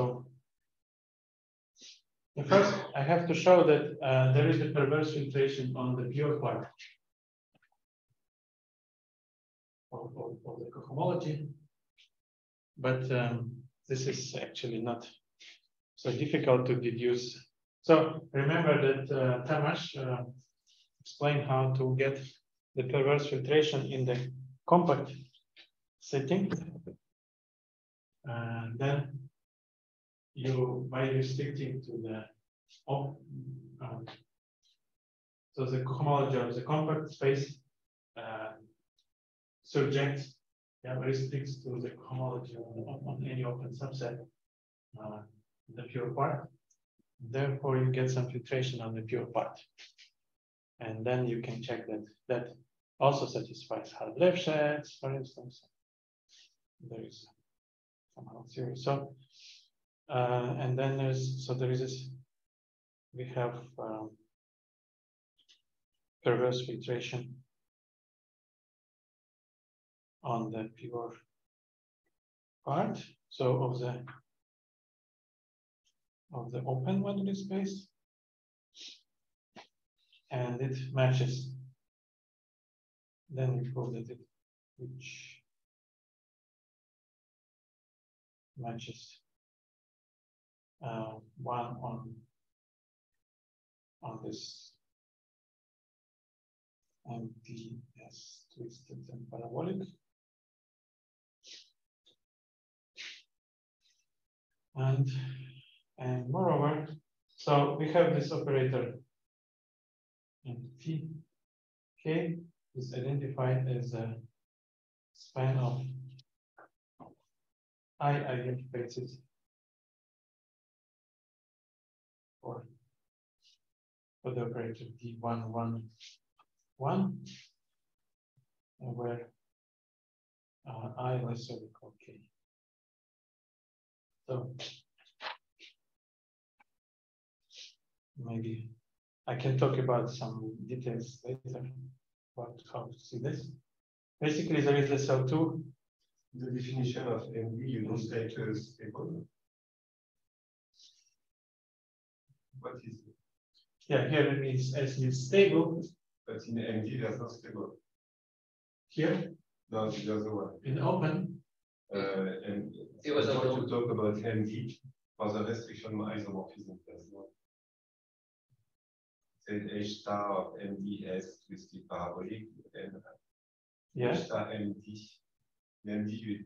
the first I have to show that uh, there is a perverse filtration on the pure part of, of, of the cohomology, but um, this is actually not so difficult to deduce. So remember that uh, Tamás uh, explained how to get the perverse filtration in the compact setting. And then you, by restricting to the oh, um, so the homology of the compact space uh, subjects, yeah, restricts to the homology on, on any open subset uh, the pure part. Therefore, you get some filtration on the pure part, and then you can check that that also satisfies hard Lefschetz, for instance. There is somehow theory. So, uh, and then there's so there is this. We have um, perverse filtration on the pure part, so of the of the open boundary space, and it matches. Then we prove that it which matches uh, one on on this empty as twisted and parabolic. And and moreover, so we have this operator in T K is identified as a span of I eigenspaces for for the operator D one one one, where uh, I less equal K. So maybe I can talk about some details later about how to see this. Basically, there is S L two. The definition of M D, you don't take as equal. What is it? Yeah, here it means S is stable. But in M D, that's not stable. Here? No, it's the other one. In open? Uh, and it was about to talk about M D for the restriction isomorphism. H star of M D S twisted parabolic and yeah. H star M D. M D.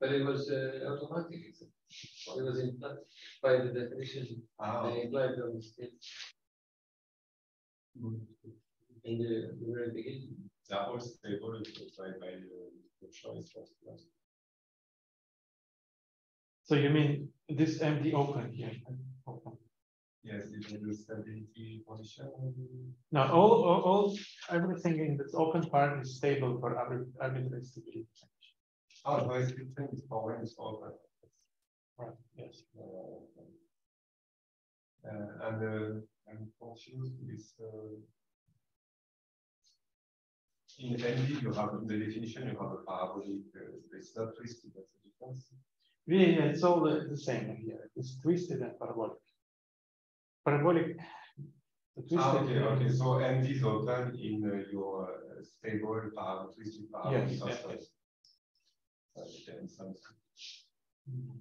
But it was uh, automatic, it was implied by the definition. Ah. They implied on the state in the very beginning. They are all stable implied by the choice of class. So you mean this M D open here? Open. Yes, it's the stability position. Now, all, all, all, everything in this open part is stable for arbitrary stability. Oh, so it's for when it's open. Right, yes. Uh, uh, and uh, I'm confused with uh, in M D, you have the definition, you have a parabolic, uh, it's not twisted, that's the difference. Yeah, it's all the, the same here. It's twisted and parabolic. Parabolic. Ah, okay, okay. So M D is open in uh, your uh, stable power, twisted power. Yes, yes, yes. Mm-hmm.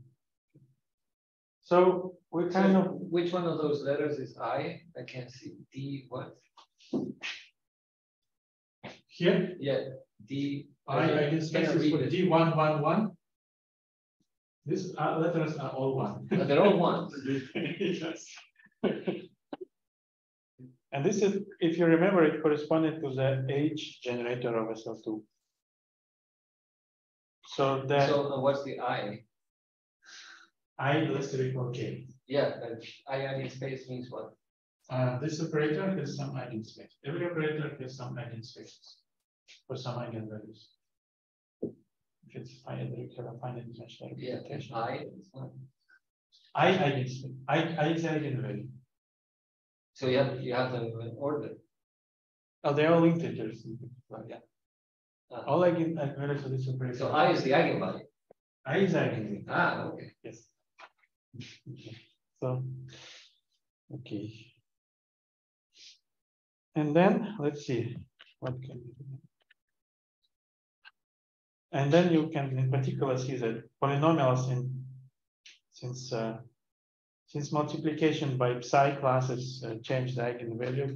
So we kind so of. Which one of those letters is I? I can't see. D what? Here. Yeah. D. I eigenspaces for D one one one. These uh, letters are all one. But they're all one. Yes. And this is, if you remember, it corresponded to the H generator of S L two. So that. So what's the I? I less than equal K. Yeah, that I eigenspace means what? Uh, this operator has some eigenspace. Every operator has some eigenspaces or some eigenvalues. If it's I director, I find it much like. Yeah, I is one. I eigenspace. I, I is eigenvalue. So you have you have them in order. Oh, they're all integers. Right? Yeah. Uh-huh. All eigenvalues for this operator. So I is the eigenvalue. I is eigenvalue. Ah, okay. Yes. Okay. So okay. And then let's see what can we do. And then you can in particular see that polynomials in since uh, since multiplication by psi classes uh, change the eigenvalue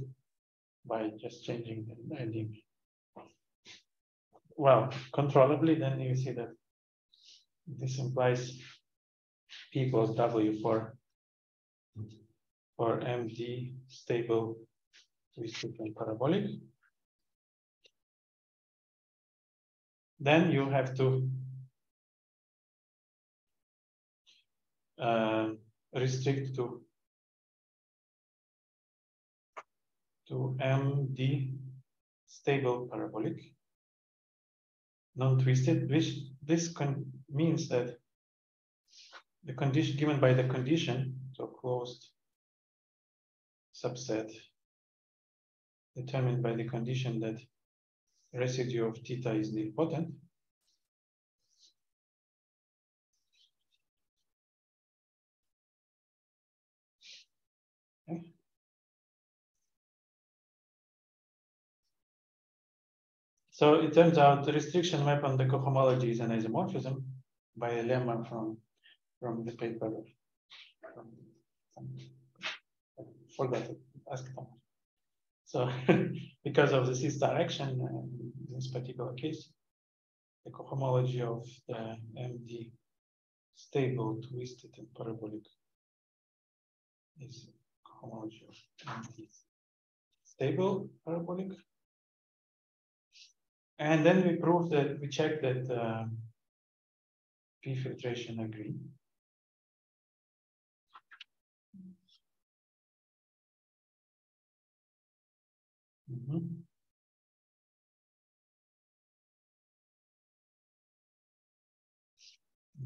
by just changing the I D. Well, controllably, then you see that this implies P equals W for for M D stable with different parabolic. Then you have to uh, restrict to to M D stable parabolic, non-twisted, which this con means that the condition given by the condition, so closed subset determined by the condition that residue of theta is nilpotent. Okay. So it turns out the restriction map on the cohomology is an isomorphism by a lemma from from the paper. From, from, forgot to ask Tom. So because of the C-star action, uh, in this particular case, the cohomology of the M D stable, twisted, and parabolic is cohomology of M D stable parabolic. And then we prove that we check that uh, P filtration agree. Mm-hmm.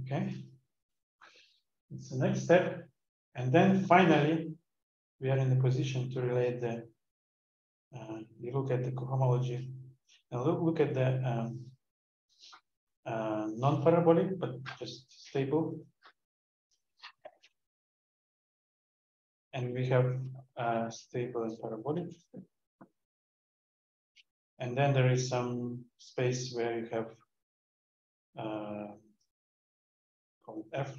Okay, it's the next step, and then finally we are in the position to relate the. Uh, you look at the cohomology and look, look at the um, uh, non-parabolic but just stable, and we have uh, stable and parabolic. And then there is some space where you have uh, called F.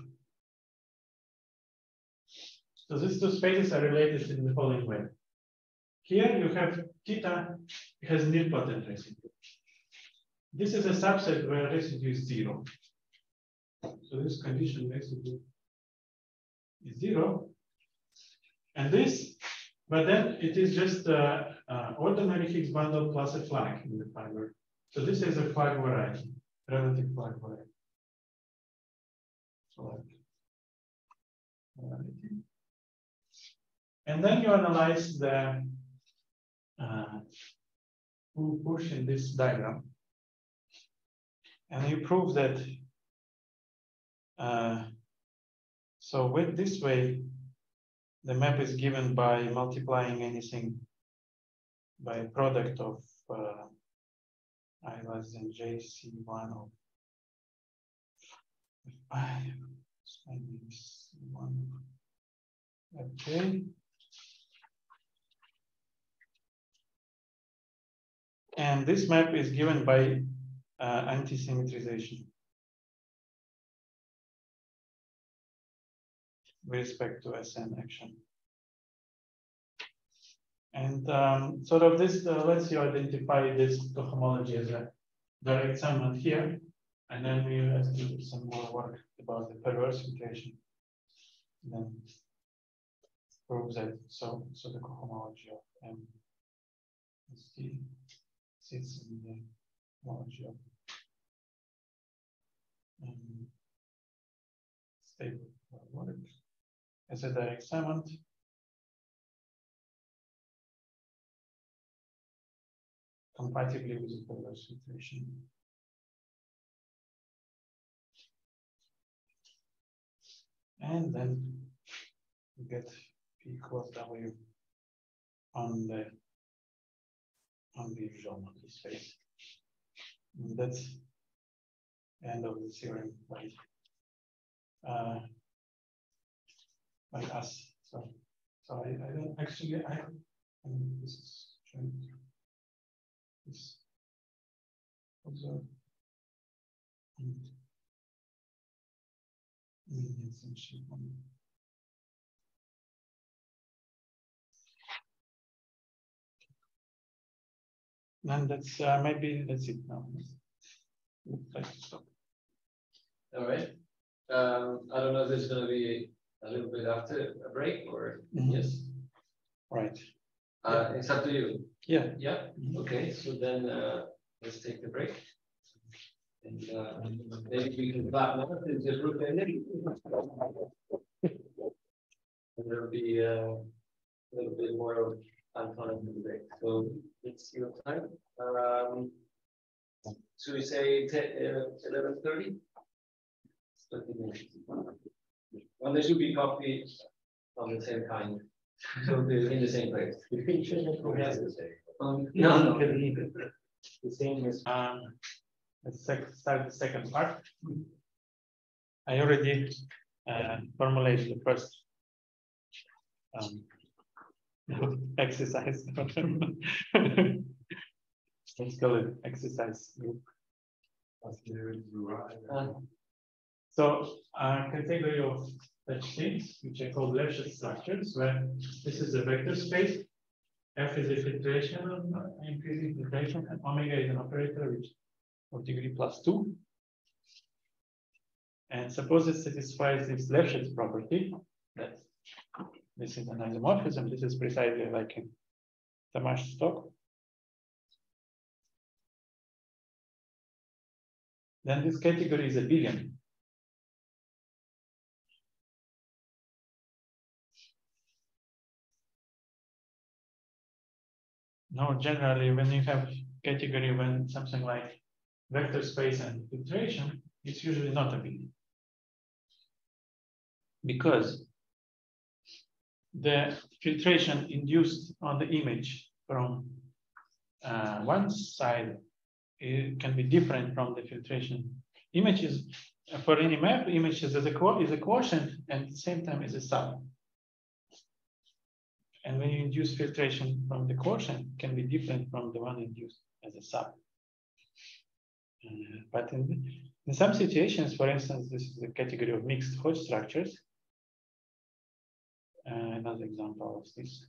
So these two spaces are related in the following way. Here you have theta, it has nilpotent residue. This is a subset where residue is zero. So this condition residue is zero. And this, but then it is just uh, Uh, ordinary Higgs bundle plus a flag in the fiber. So this is a flag variety, relative flag variety. Flag variety. And then you analyze the uh, full push in this diagram. And you prove that, uh, so with this way, the map is given by multiplying anything by a product of uh, I less than J C one of I minus one of J, and this map is given by uh, anti-symmetrization with respect to S N action. And um, sort of this uh, lets you identify this cohomology as a direct sum here. And then we have to do some more work about the perverse filtration. And then prove that so so the cohomology of M is D sits in the cohomology of um, stable work as a direct summand. Compatibly with the perverse filtration. And then we get P equals W on the on the usual Monte space. And that's the end of the theorem by uh, by us. So so I, I don't actually I, I mean, this is true. This also, and, and convenience and shape only. And that's uh, maybe that's it now. All right. Um, I don't know if there's going to be a little bit after a break or mm-hmm. Yes. Right. Uh, yeah. It's up to you. Yeah. Yeah. Mm-hmm. Okay. So then uh, let's take the break. And uh, maybe we can clap now and just group energy. And there'll be uh, a little bit more of Anton in the break. So it's your time. Um, should we say eleven thirty? Well, there should be coffee of the same kind. So in the same place. um, no, no. The same is. Um, Let's start the second part. I already uh, formulated the first um, exercise. Let's call it exercise group. Uh, so a category of such things, which are called Lefschetz structures, where this is a vector space, F is a filtration, increasing filtration, and omega is an operator which of degree plus two. And suppose it satisfies this Lefschetz property, that this is an isomorphism. This is precisely like in Tamás' talk. Then this category is abelian. Now, generally, when you have category when something like vector space and filtration, it's usually not abelian. Because the filtration induced on the image from uh, one side, it can be different from the filtration. Images for any map, images is a, qu is a quotient and at the same time is a sum. And when you induce filtration from the quotient, it can be different from the one induced as a sub. Uh, but in, in some situations, for instance, this is the category of mixed Hodge structures. Uh, another example of this.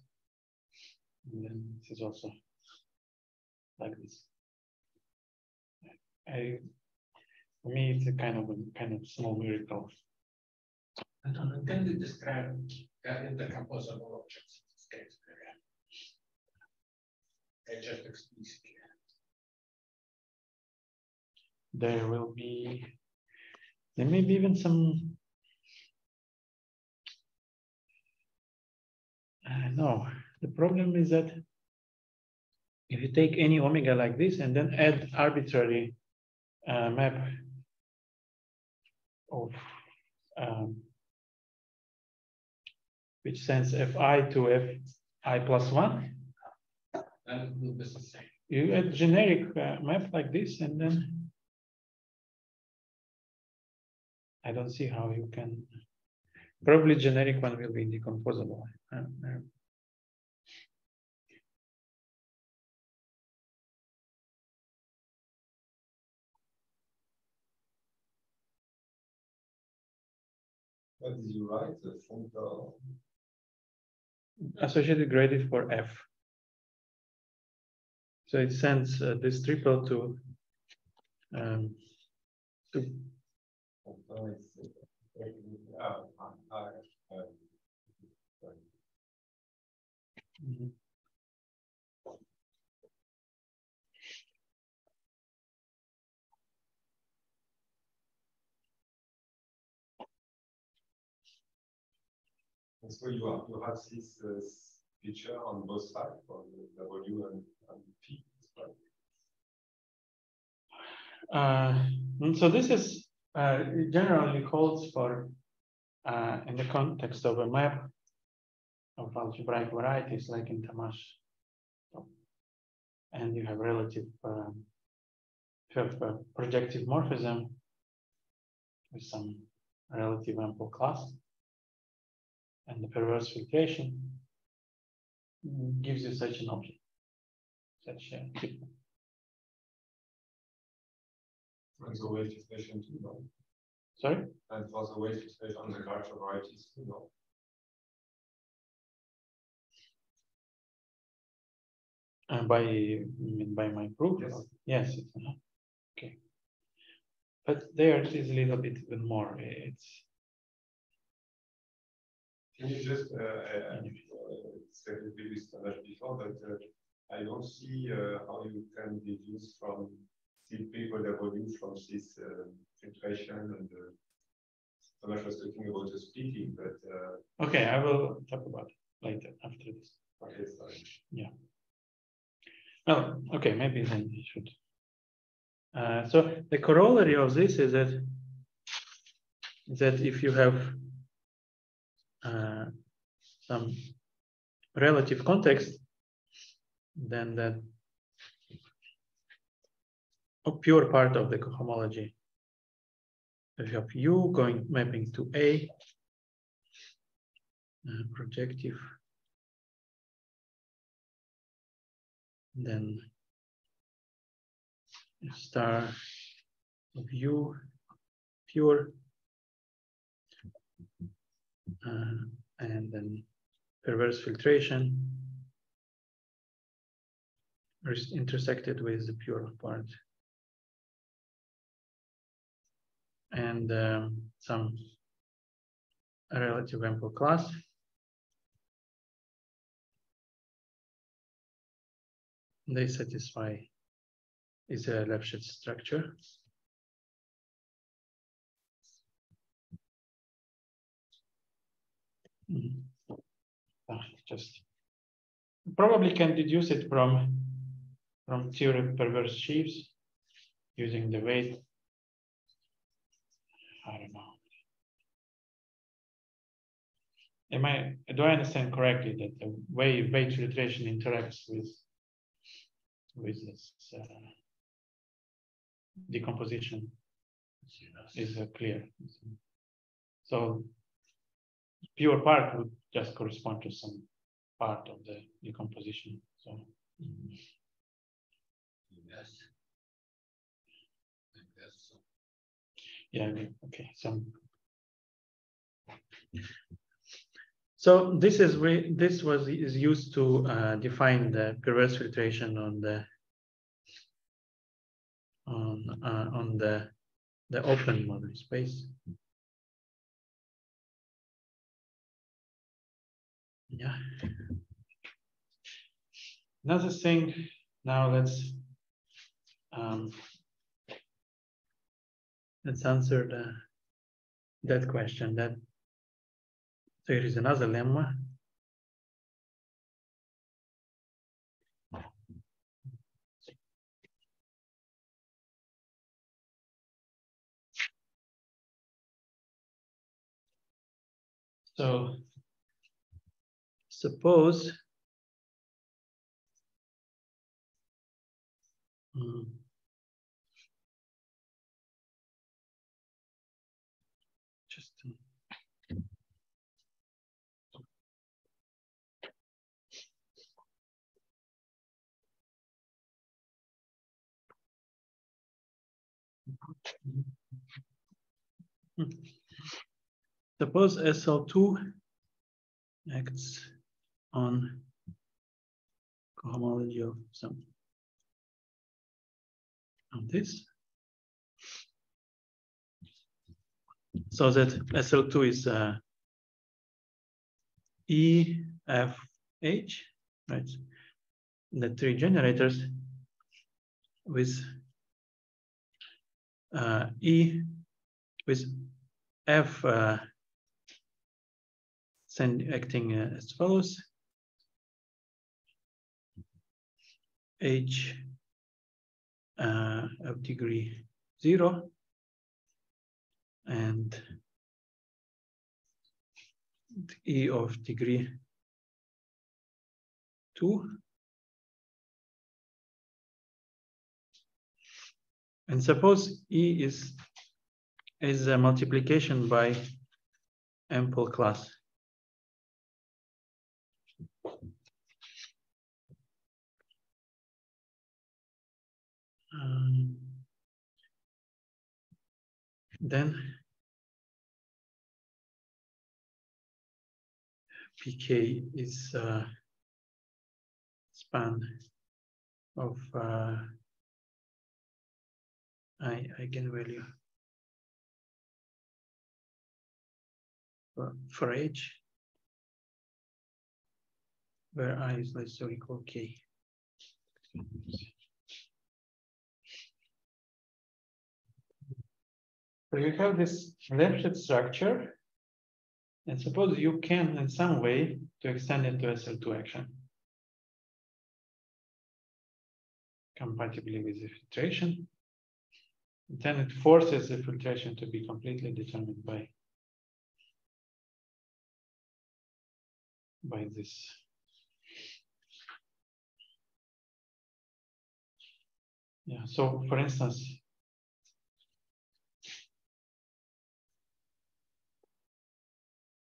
And then this is also like this. I, for me, it's a kind of a kind of small miracle. I don't know, can you describe intercomposable objects in this case? They're just explicit. There will be, there may be even some, uh, no, the problem is that if you take any omega like this and then add arbitrary uh, map of um, which sends Fi to Fi plus one, you add generic uh, map like this and then I don't see how you can. Probably generic one will be decomposable. Uh, uh. What did you write? The functor associated graded for F. So it sends uh, this triple to um, to. Mm-hmm. And so you have you have this uh, feature on both sides for the W and, and P. Uh, so this is. Uh, it generally calls for, uh, in the context of a map of algebraic varieties, like in Tamás, and you have relative um, you have a projective morphism with some relative ample class, and the perverse filtration gives you such an object, such a. And the weight filtration too, no? Sorry? And it was a weight filtration on the larger varieties, you know. Uh, by by my proof, yes, yes. Okay, but there it is a little bit even more. It's can you just uh, uh, say the previous standard before, but uh, I don't see uh, how you can deduce from simple evolution from this uh, filtration and uh, Tamás was talking about the splitting, but uh, okay, I will talk about it later after this. Okay, sorry. Yeah. Well, okay, maybe then you should. Uh, so the corollary of this is that that if you have uh, some relative context, then that a pure part of the cohomology, if you have U going mapping to A, uh, projective. Then star of U pure, uh, and then perverse filtration intersected with the pure part, and um, some relative ample class. They satisfy is a Lefschetz structure. Mm. Oh, just probably can deduce it from from theory of perverse sheaves using the weight. I don't know. Am I do I understand correctly that the way weight filtration interacts with with this uh, decomposition is uh, clear. So pure part would just correspond to some part of the decomposition. So mm-hmm. Yes. I guess so. Yeah, okay. Okay. So So this is we this was is used to uh, define the perverse filtration on the on uh, on the the open model space. Yeah. Another thing. Now let's um, let's answer the that question that. So here is another lemma. So suppose hmm, just to suppose S L two acts on cohomology of some of this, so that S L two is uh, E, F, H, right? The three generators with Uh, E with F uh, send, acting uh, as follows, H uh, of degree zero and E of degree two. And suppose E is is a multiplication by ample class. Um, then P K is uh, span of uh, I eigenvalue for, for H, where I is less or equal K. So you have this Lefschetz structure, and suppose you can in some way to extend it to S L two action compatibly with the filtration. Then it forces the filtration to be completely determined by, by this. Yeah, so for instance,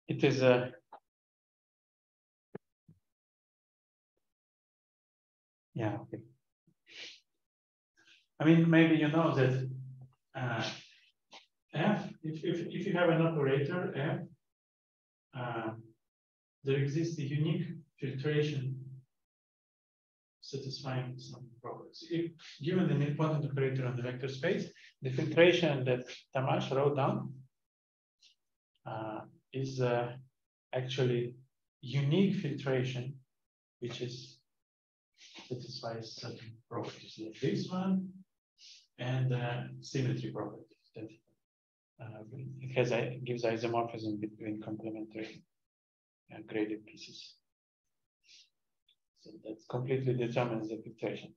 it is a yeah, okay. I mean, maybe you know that uh, F, if, if, if you have an operator F, uh, there exists a unique filtration satisfying some properties. If given an important operator on the vector space, the filtration that Tamás wrote down uh, is uh, actually unique filtration, which is satisfies certain properties like this one, and uh, symmetry properties that uh, it has a, gives isomorphism between complementary uh, graded pieces. So that completely determines the filtration.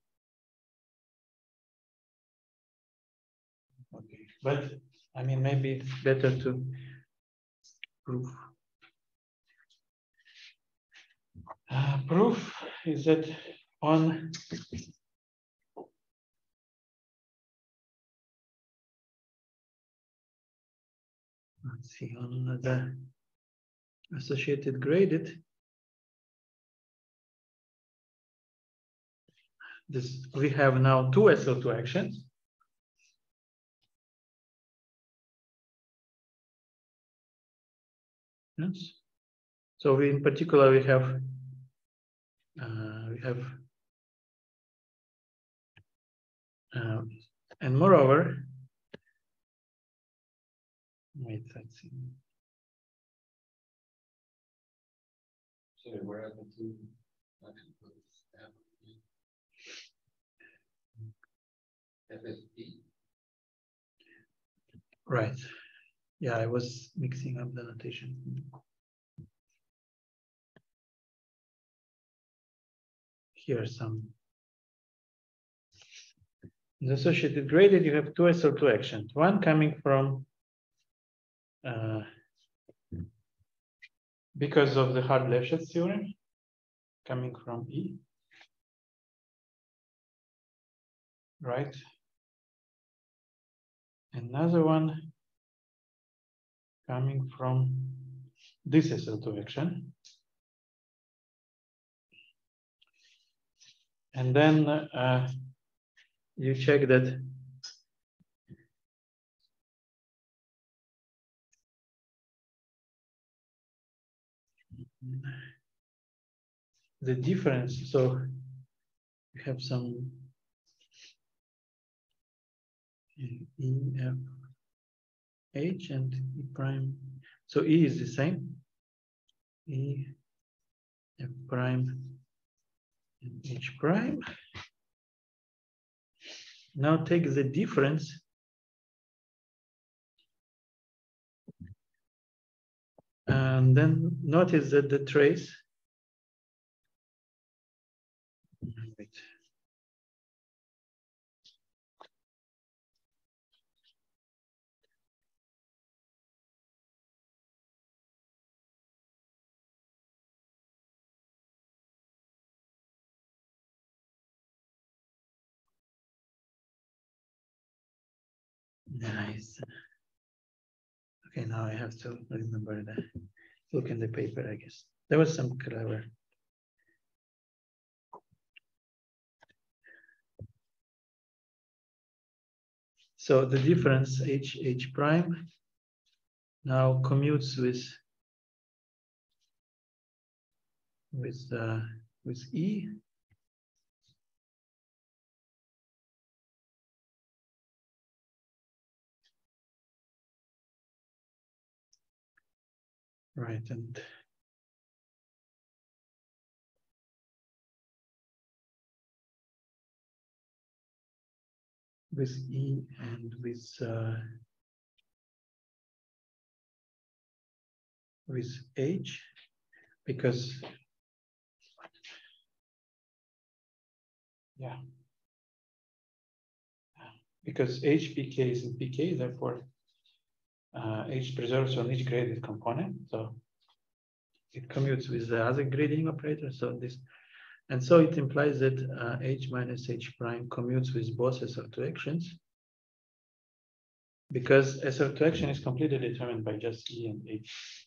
Okay, but I mean, maybe it's better to prove. Uh, proof is that on let's see on the associated graded, this we have now two S L two actions. Yes. So we in particular we have uh, we have Uh, and moreover, wait, let's see. Sorry, where are the two actions? F F P. Right. Yeah, I was mixing up the notation. Here some. In the associated graded, you have two S L two actions, one coming from uh, because of the hard Lefschetz theorem, coming from E, right? Another one coming from this S L two action. And then uh, you check that the difference. So you have some E, F, H, and E prime. So E is the same. E, F prime, and H prime. Now take the difference and then notice that the trace wait. Nice. Okay, now I have to remember that. Look in the paper, I guess. There was some clever. So the difference H, H prime now commutes with with uh, with E. Right, and with E and with uh, with H, because yeah, because H pk is in pk, therefore uh, H preserves on each graded component, so it commutes with the other grading operator. So this, and so it implies that uh, H minus H prime commutes with both S L two actions, because S L two action is completely determined by just E and H.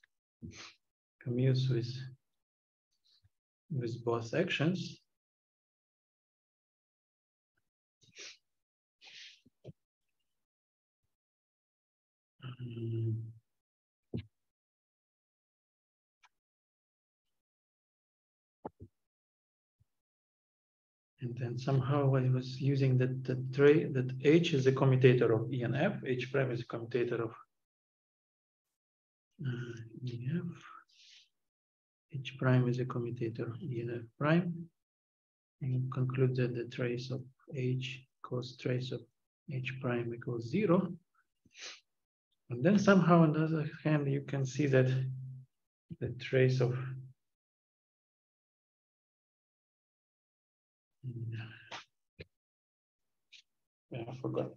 Commutes with with both actions. Um, And then somehow I was using that the tray that H is a commutator of E and F, H prime is a commutator of uh, E and F, H prime is a commutator of E and F prime, and conclude that the trace of H equals trace of H prime equals zero. And then somehow on the other hand, you can see that the trace of Yeah, I forgot.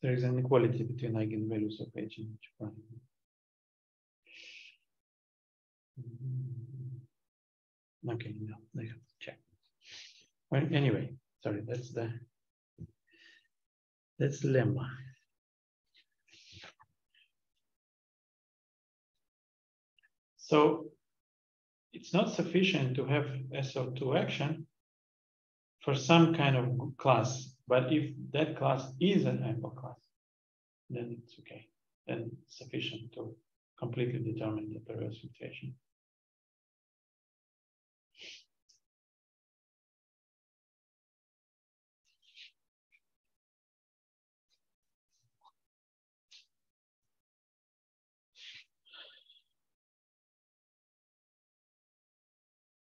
There is an equality between eigenvalues of H and H prime. Okay, no, I have to check. Well, anyway, sorry, that's the that's the lemma. So it's not sufficient to have S L two action for some kind of class. But if that class is an ample class, then it's okay. Then it's sufficient to completely determine the perverse filtration.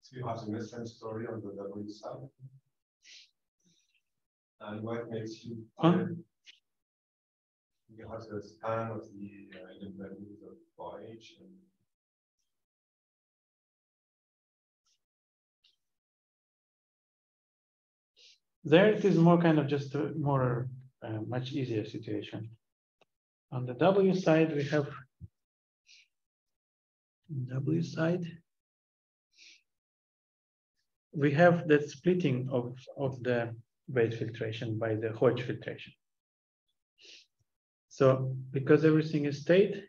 So you have the same story on the W side. And what makes you huh? You have the span of the eigenvalues uh, of H and there it is more kind of just a more uh, much easier situation. On the W side we have W side we have that splitting of of the weight filtration by the Hodge filtration. So because everything is state,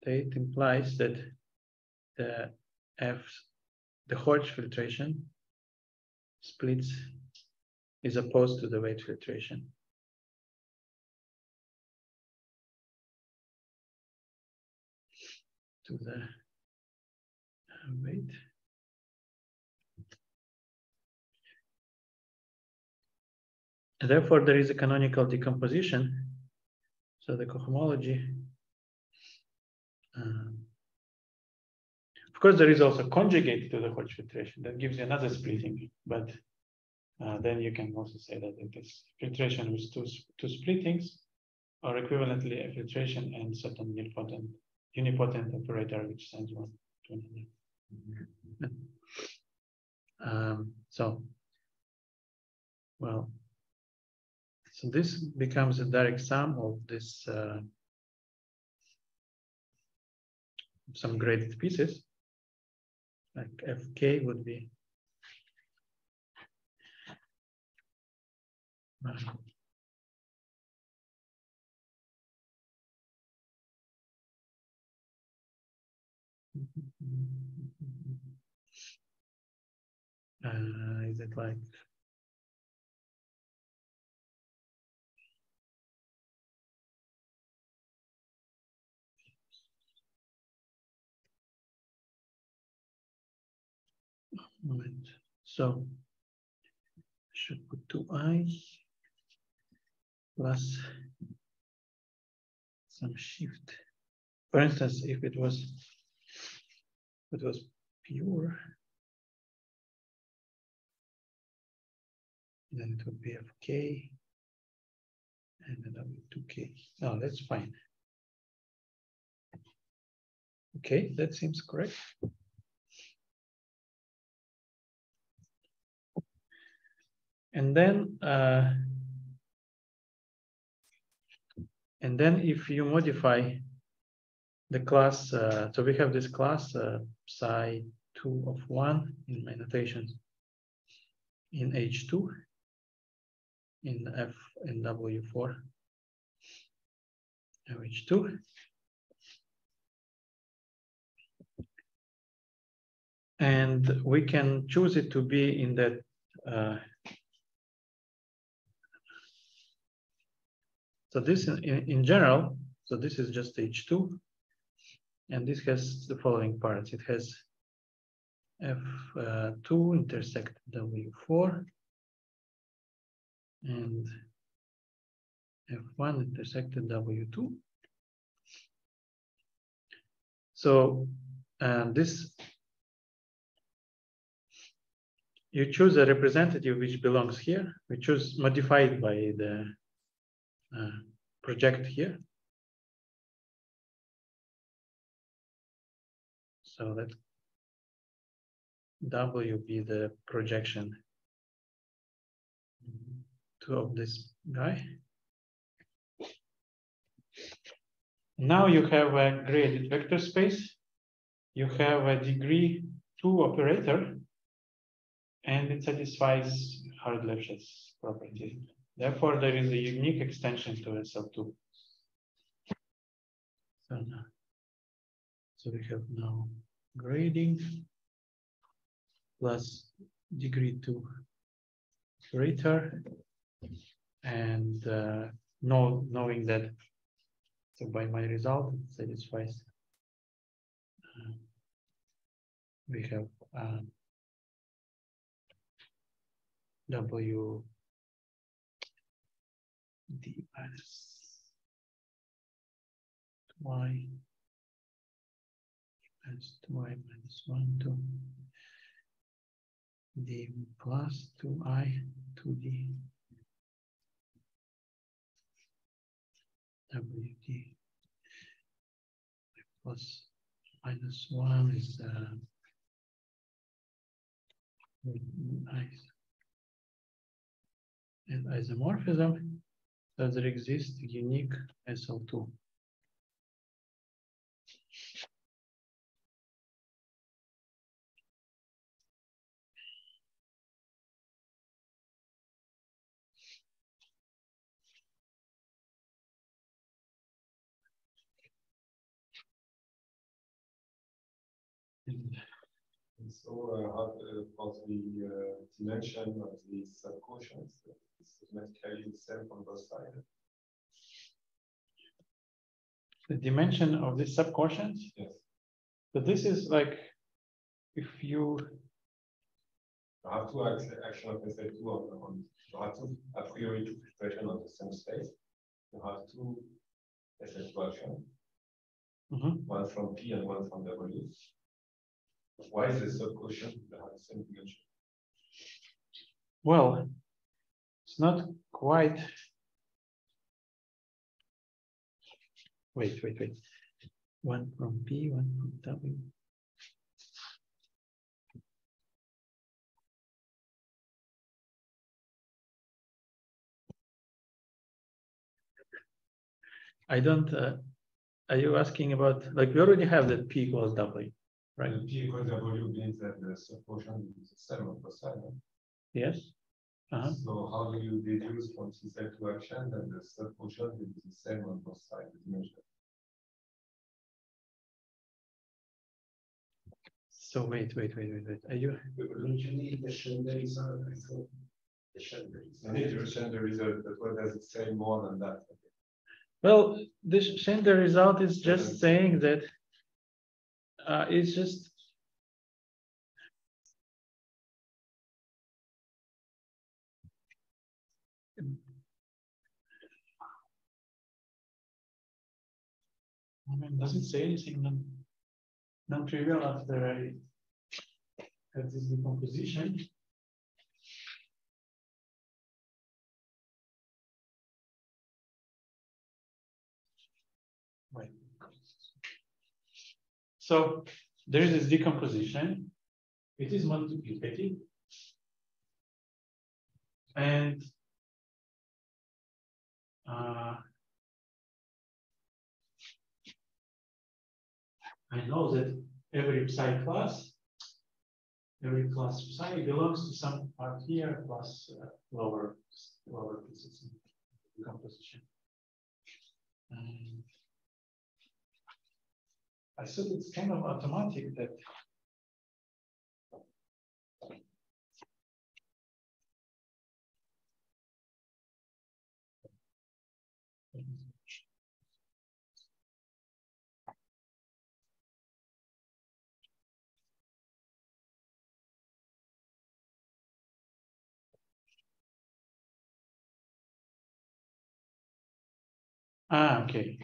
state implies that the F, the Hodge filtration splits is opposed to the weight filtration. To the weight. Therefore, there is a canonical decomposition. So the cohomology. Um, of course, there is also conjugate to the Hodge filtration that gives you another splitting. But uh, then you can also say that it is filtration with two two splittings, or equivalently a filtration and certain unipotent unipotent operator which sends one to another. Mm-hmm. um, so, well. So this becomes a direct sum of this uh, some graded pieces, like F K would be Uh, is it like moment? So I should put two I plus some shift. For instance, if it was it was pure, then it would be of k, and then that would be two k. No, that's fine. Okay, that seems correct. And then, uh, and then if you modify the class, uh, so we have this class uh, psi two of one in my notation in H two. In F and W four, H two. And we can choose it to be in that uh, so this in, in general, so this is just H two, and this has the following parts. It has F two uh, intersect W four, and F one intersected W two. So uh, this, you choose a representative which belongs here. We choose modified by the uh, project here. So that W be the projection of this guy. Now you have a graded vector space. You have a degree two operator, and it satisfies hard Lefschetz property. Therefore, there is a unique extension to S L two. So, so we have now grading plus degree two operator. And uh, know, knowing that, so by my result, it satisfies. Uh, we have uh, W D minus Y minus two I minus one, two D plus two I, two D. W D plus minus one is uh, an isomorphism. Does there exist unique S L two? And so, uh, how about uh, the uh, dimension of these subquotients? Is it mechanically the same on both sides? The dimension of these subquotients? Yes. But this is like if you. You have two action of S L two on, on. You have two a priori two filtration on the same space. You have two S L two actions, mm-hmm. one from P and one from W. Why is this subquotient that has the same dimension? Well, it's not quite. Wait, wait, wait. One from P, one from W. I don't. Uh, are you asking about, like, we already have that P equals W? Right. P equals W means that the subquotient is the same on both sides. Yes. Uh-huh. So how do you deduce from the set function that the set function will be the same on both sides of the measure? So wait, wait, wait, wait, wait. Are you mentioning the Schrödinger result? I thought the Schrödinger result, but what does it say more than that? Well, the Schrödinger result is just saying that uh, it's just. I mean, doesn't say anything non, non-trivial after I have this decomposition. Wait. So there is this decomposition. It is multiplicative, and uh, I know that every psi class, every class psi belongs to some part here plus uh, lower lower pieces in the composition. And I said it's kind of automatic that Ah, okay.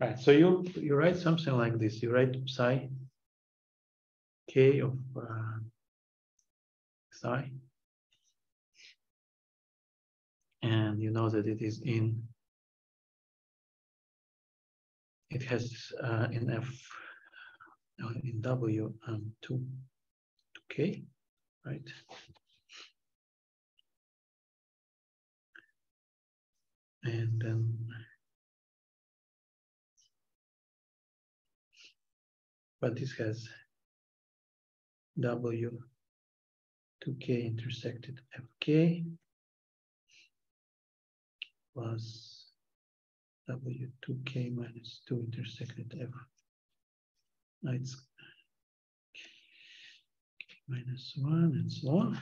Right. So you you write something like this. You write psi k of uh, psi, and you know that it is in. It has uh, in f in w um, two two k, right? And then, but this has W two K intersected F K plus W two K minus two intersected F. No, it's K minus one and so on.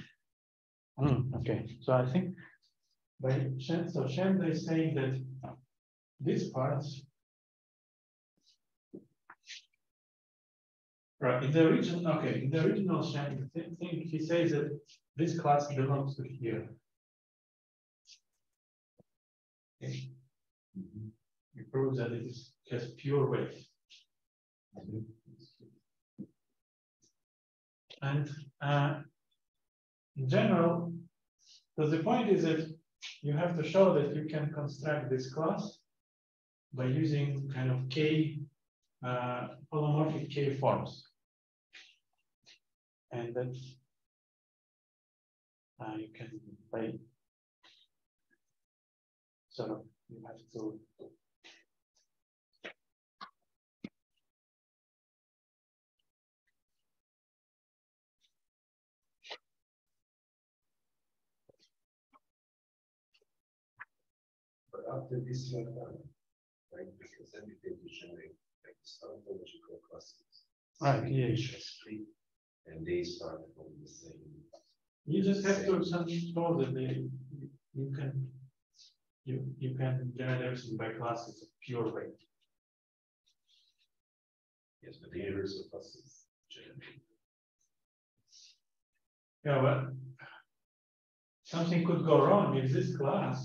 Mm, okay, so I think. By Chern, so Chern is saying that these parts right in the original okay in the original Chern thing, thing he says that this class belongs to here. Okay. Mm-hmm. He proves that it is has pure weight. Mm-hmm. And uh, in general, so the point is that you have to show that you can construct this class by using kind of K uh, holomorphic K forms, and that uh, you can by sort of you have to after this you have like this is everything you generate like this tautological classes. Right, yeah. And they start from the same. You just have to show that they you can you you can generate everything by classes of pure weight. Yes, but the universal classes generate. Yeah, well something could go wrong if this class.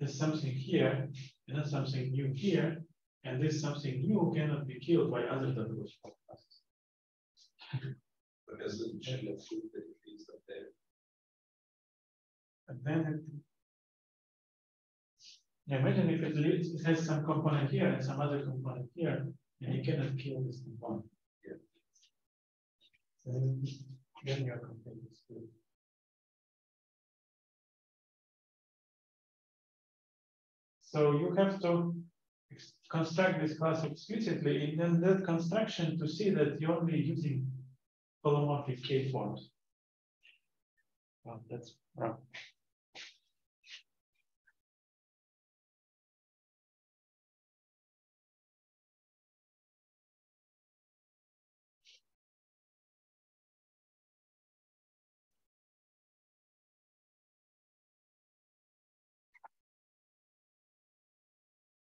There's something here, and then something new here, and this something new cannot be killed by other tautological classes. But doesn't Chern prove that it is up there? And then, yeah, imagine if it, leaves, it has some component here and some other component here, and you cannot kill this component. Yeah. Then, then your component is good. So you have to construct this class explicitly, and then that construction to see that you're only using holomorphic K forms. Well, that's Yeah.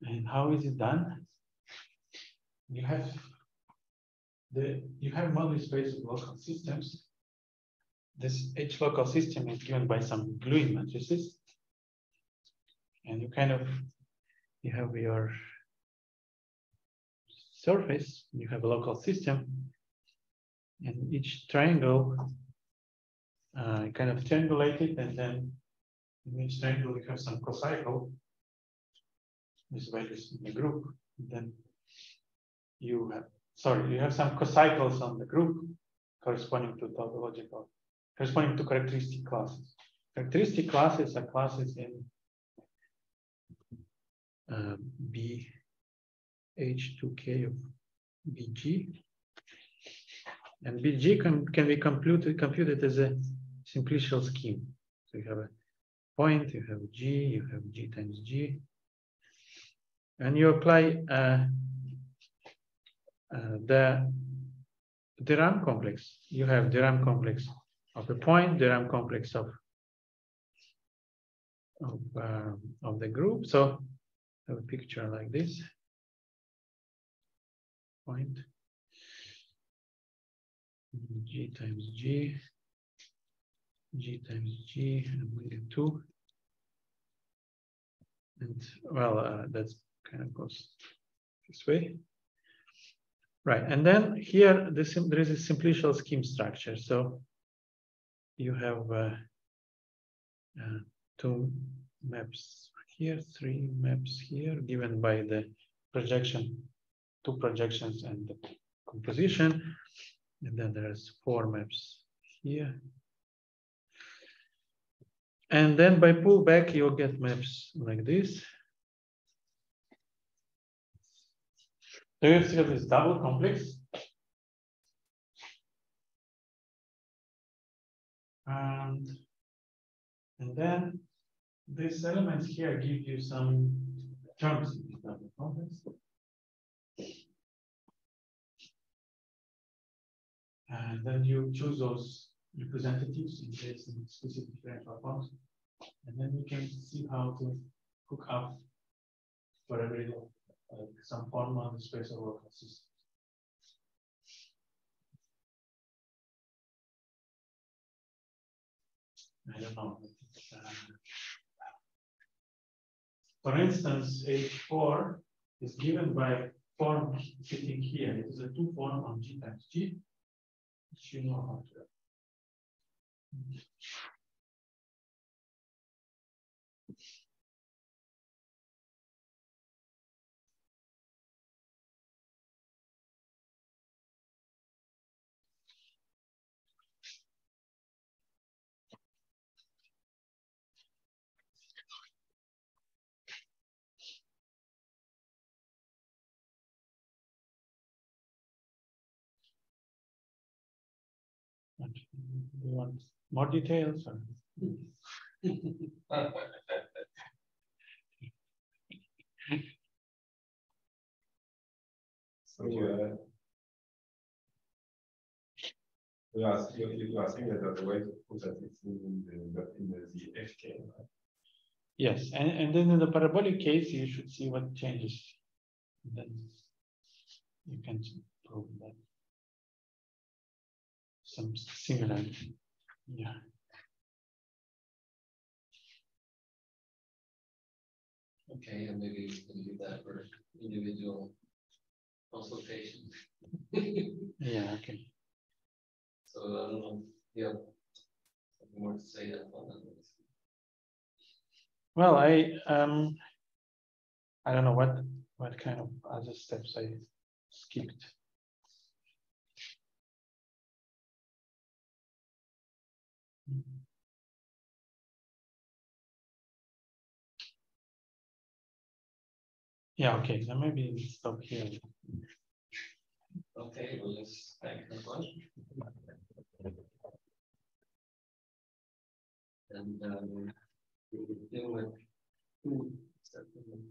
And how is it done? You have the you have model space of local systems. This each local system is given by some gluing matrices, and you kind of you have your surface. You have a local system, and each triangle uh, kind of triangulate it, and then in each triangle you have some cocycle with values in the group. Then you have sorry you have some cocycles on the group corresponding to tautological. Corresponding to characteristic classes. Characteristic classes are classes in uh, B H two K of B G. And B G can, can be computed, computed as a simplicial scheme. So you have a point, you have G, you have G times G. And you apply uh, uh, the de Rham complex. You have de Rham complex of the point, the de Rham complex of of, um, of the group. So I have a picture like this point G times G, G times G, and we get two. And well, uh, that's kind of goes this way. Right. And then here this, there is a simplicial scheme structure. So you have uh, uh, two maps here, three maps here, given by the projection, two projections and the composition. And then there's four maps here. And then by pullback, you'll get maps like this. So you still have this double complex. And, and then these elements here give you some terms in this double complex. And then you choose those representatives in case in specific differential forms. And then you can see how to hook up for every like some form on the space of local systems. I don't know. Uh, for instance, H four is given by form sitting here. It is a two form on G times G, which you know how to do. You want more details? So uh, you are you are saying that the way to put that it's in the in the, the Hecke, right? Yes, and and then in the parabolic case, you should see what changes. Then you can prove that. Some similar, yeah. Okay, and maybe we can do that for individual consultation. Yeah, okay. So I don't know, you have something more to say that on that? Well, I um, I don't know what what kind of other steps I skipped. Yeah, okay, then maybe we'll stop here. Okay, we'll just thank everyone. and um, we would deal with. Mm-hmm.